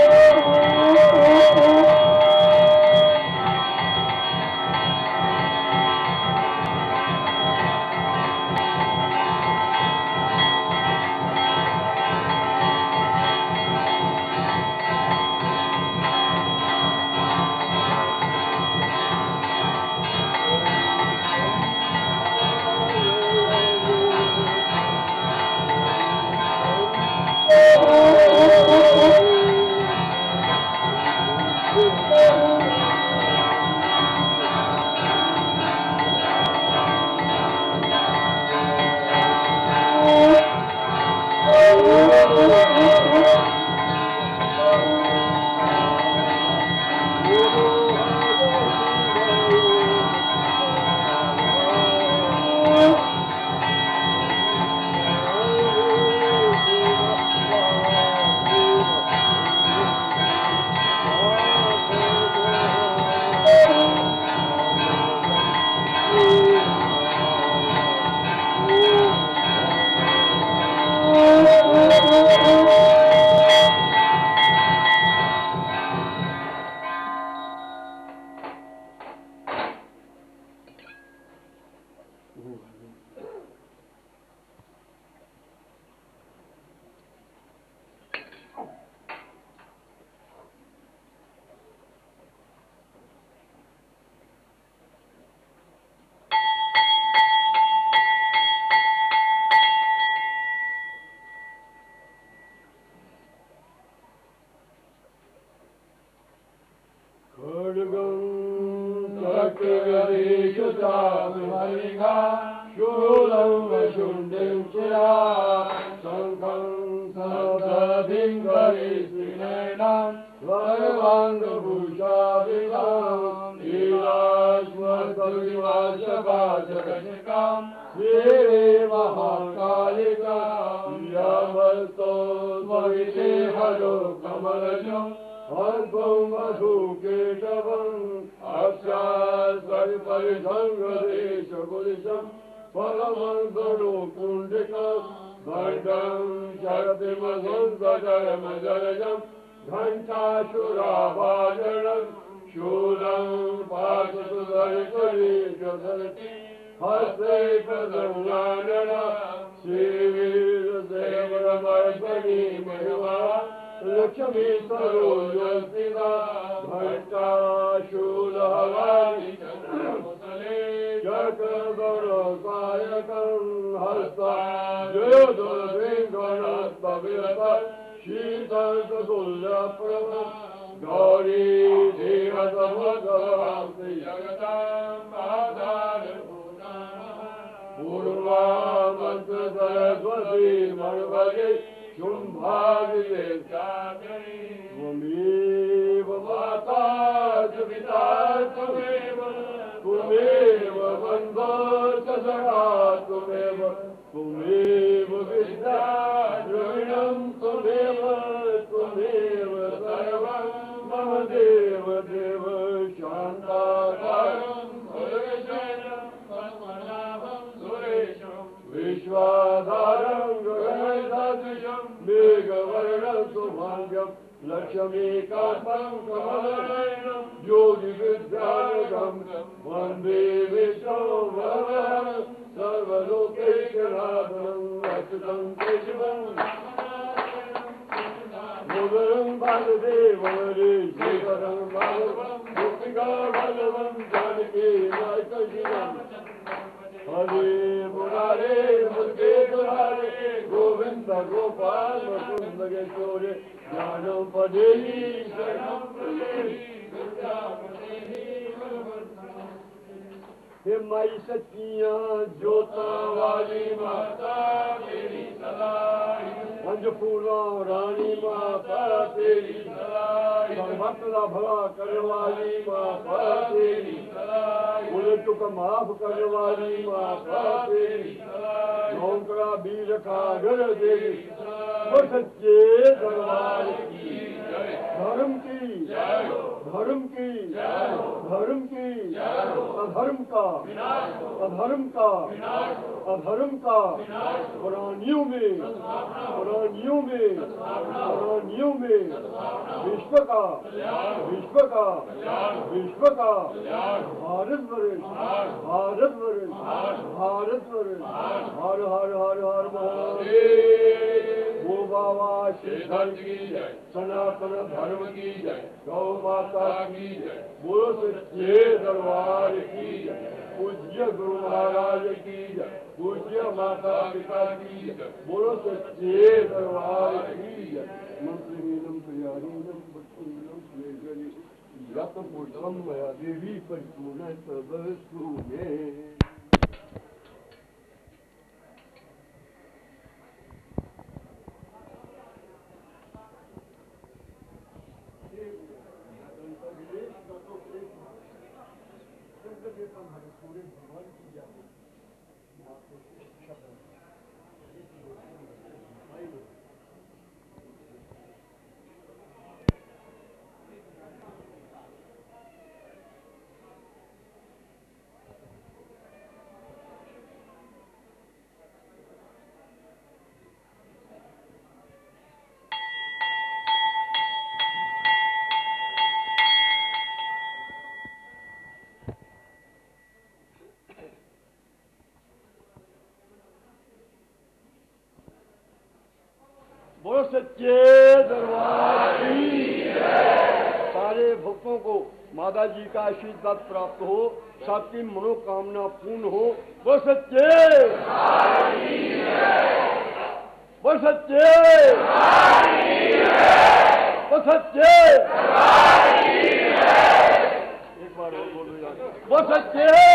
Oh बोलो सच्चे दरबार की जय। सारे भक्तों को माता जी का आशीर्वाद प्राप्त हो, सबकी मनोकामना पूर्ण हो। बोलो सच्चे दरबार की जय। बोलो सच्चे दरबार की जय। बोलो सच्चे दरबार की जय। एक बार और बोलो यार, बोलो सच्चे।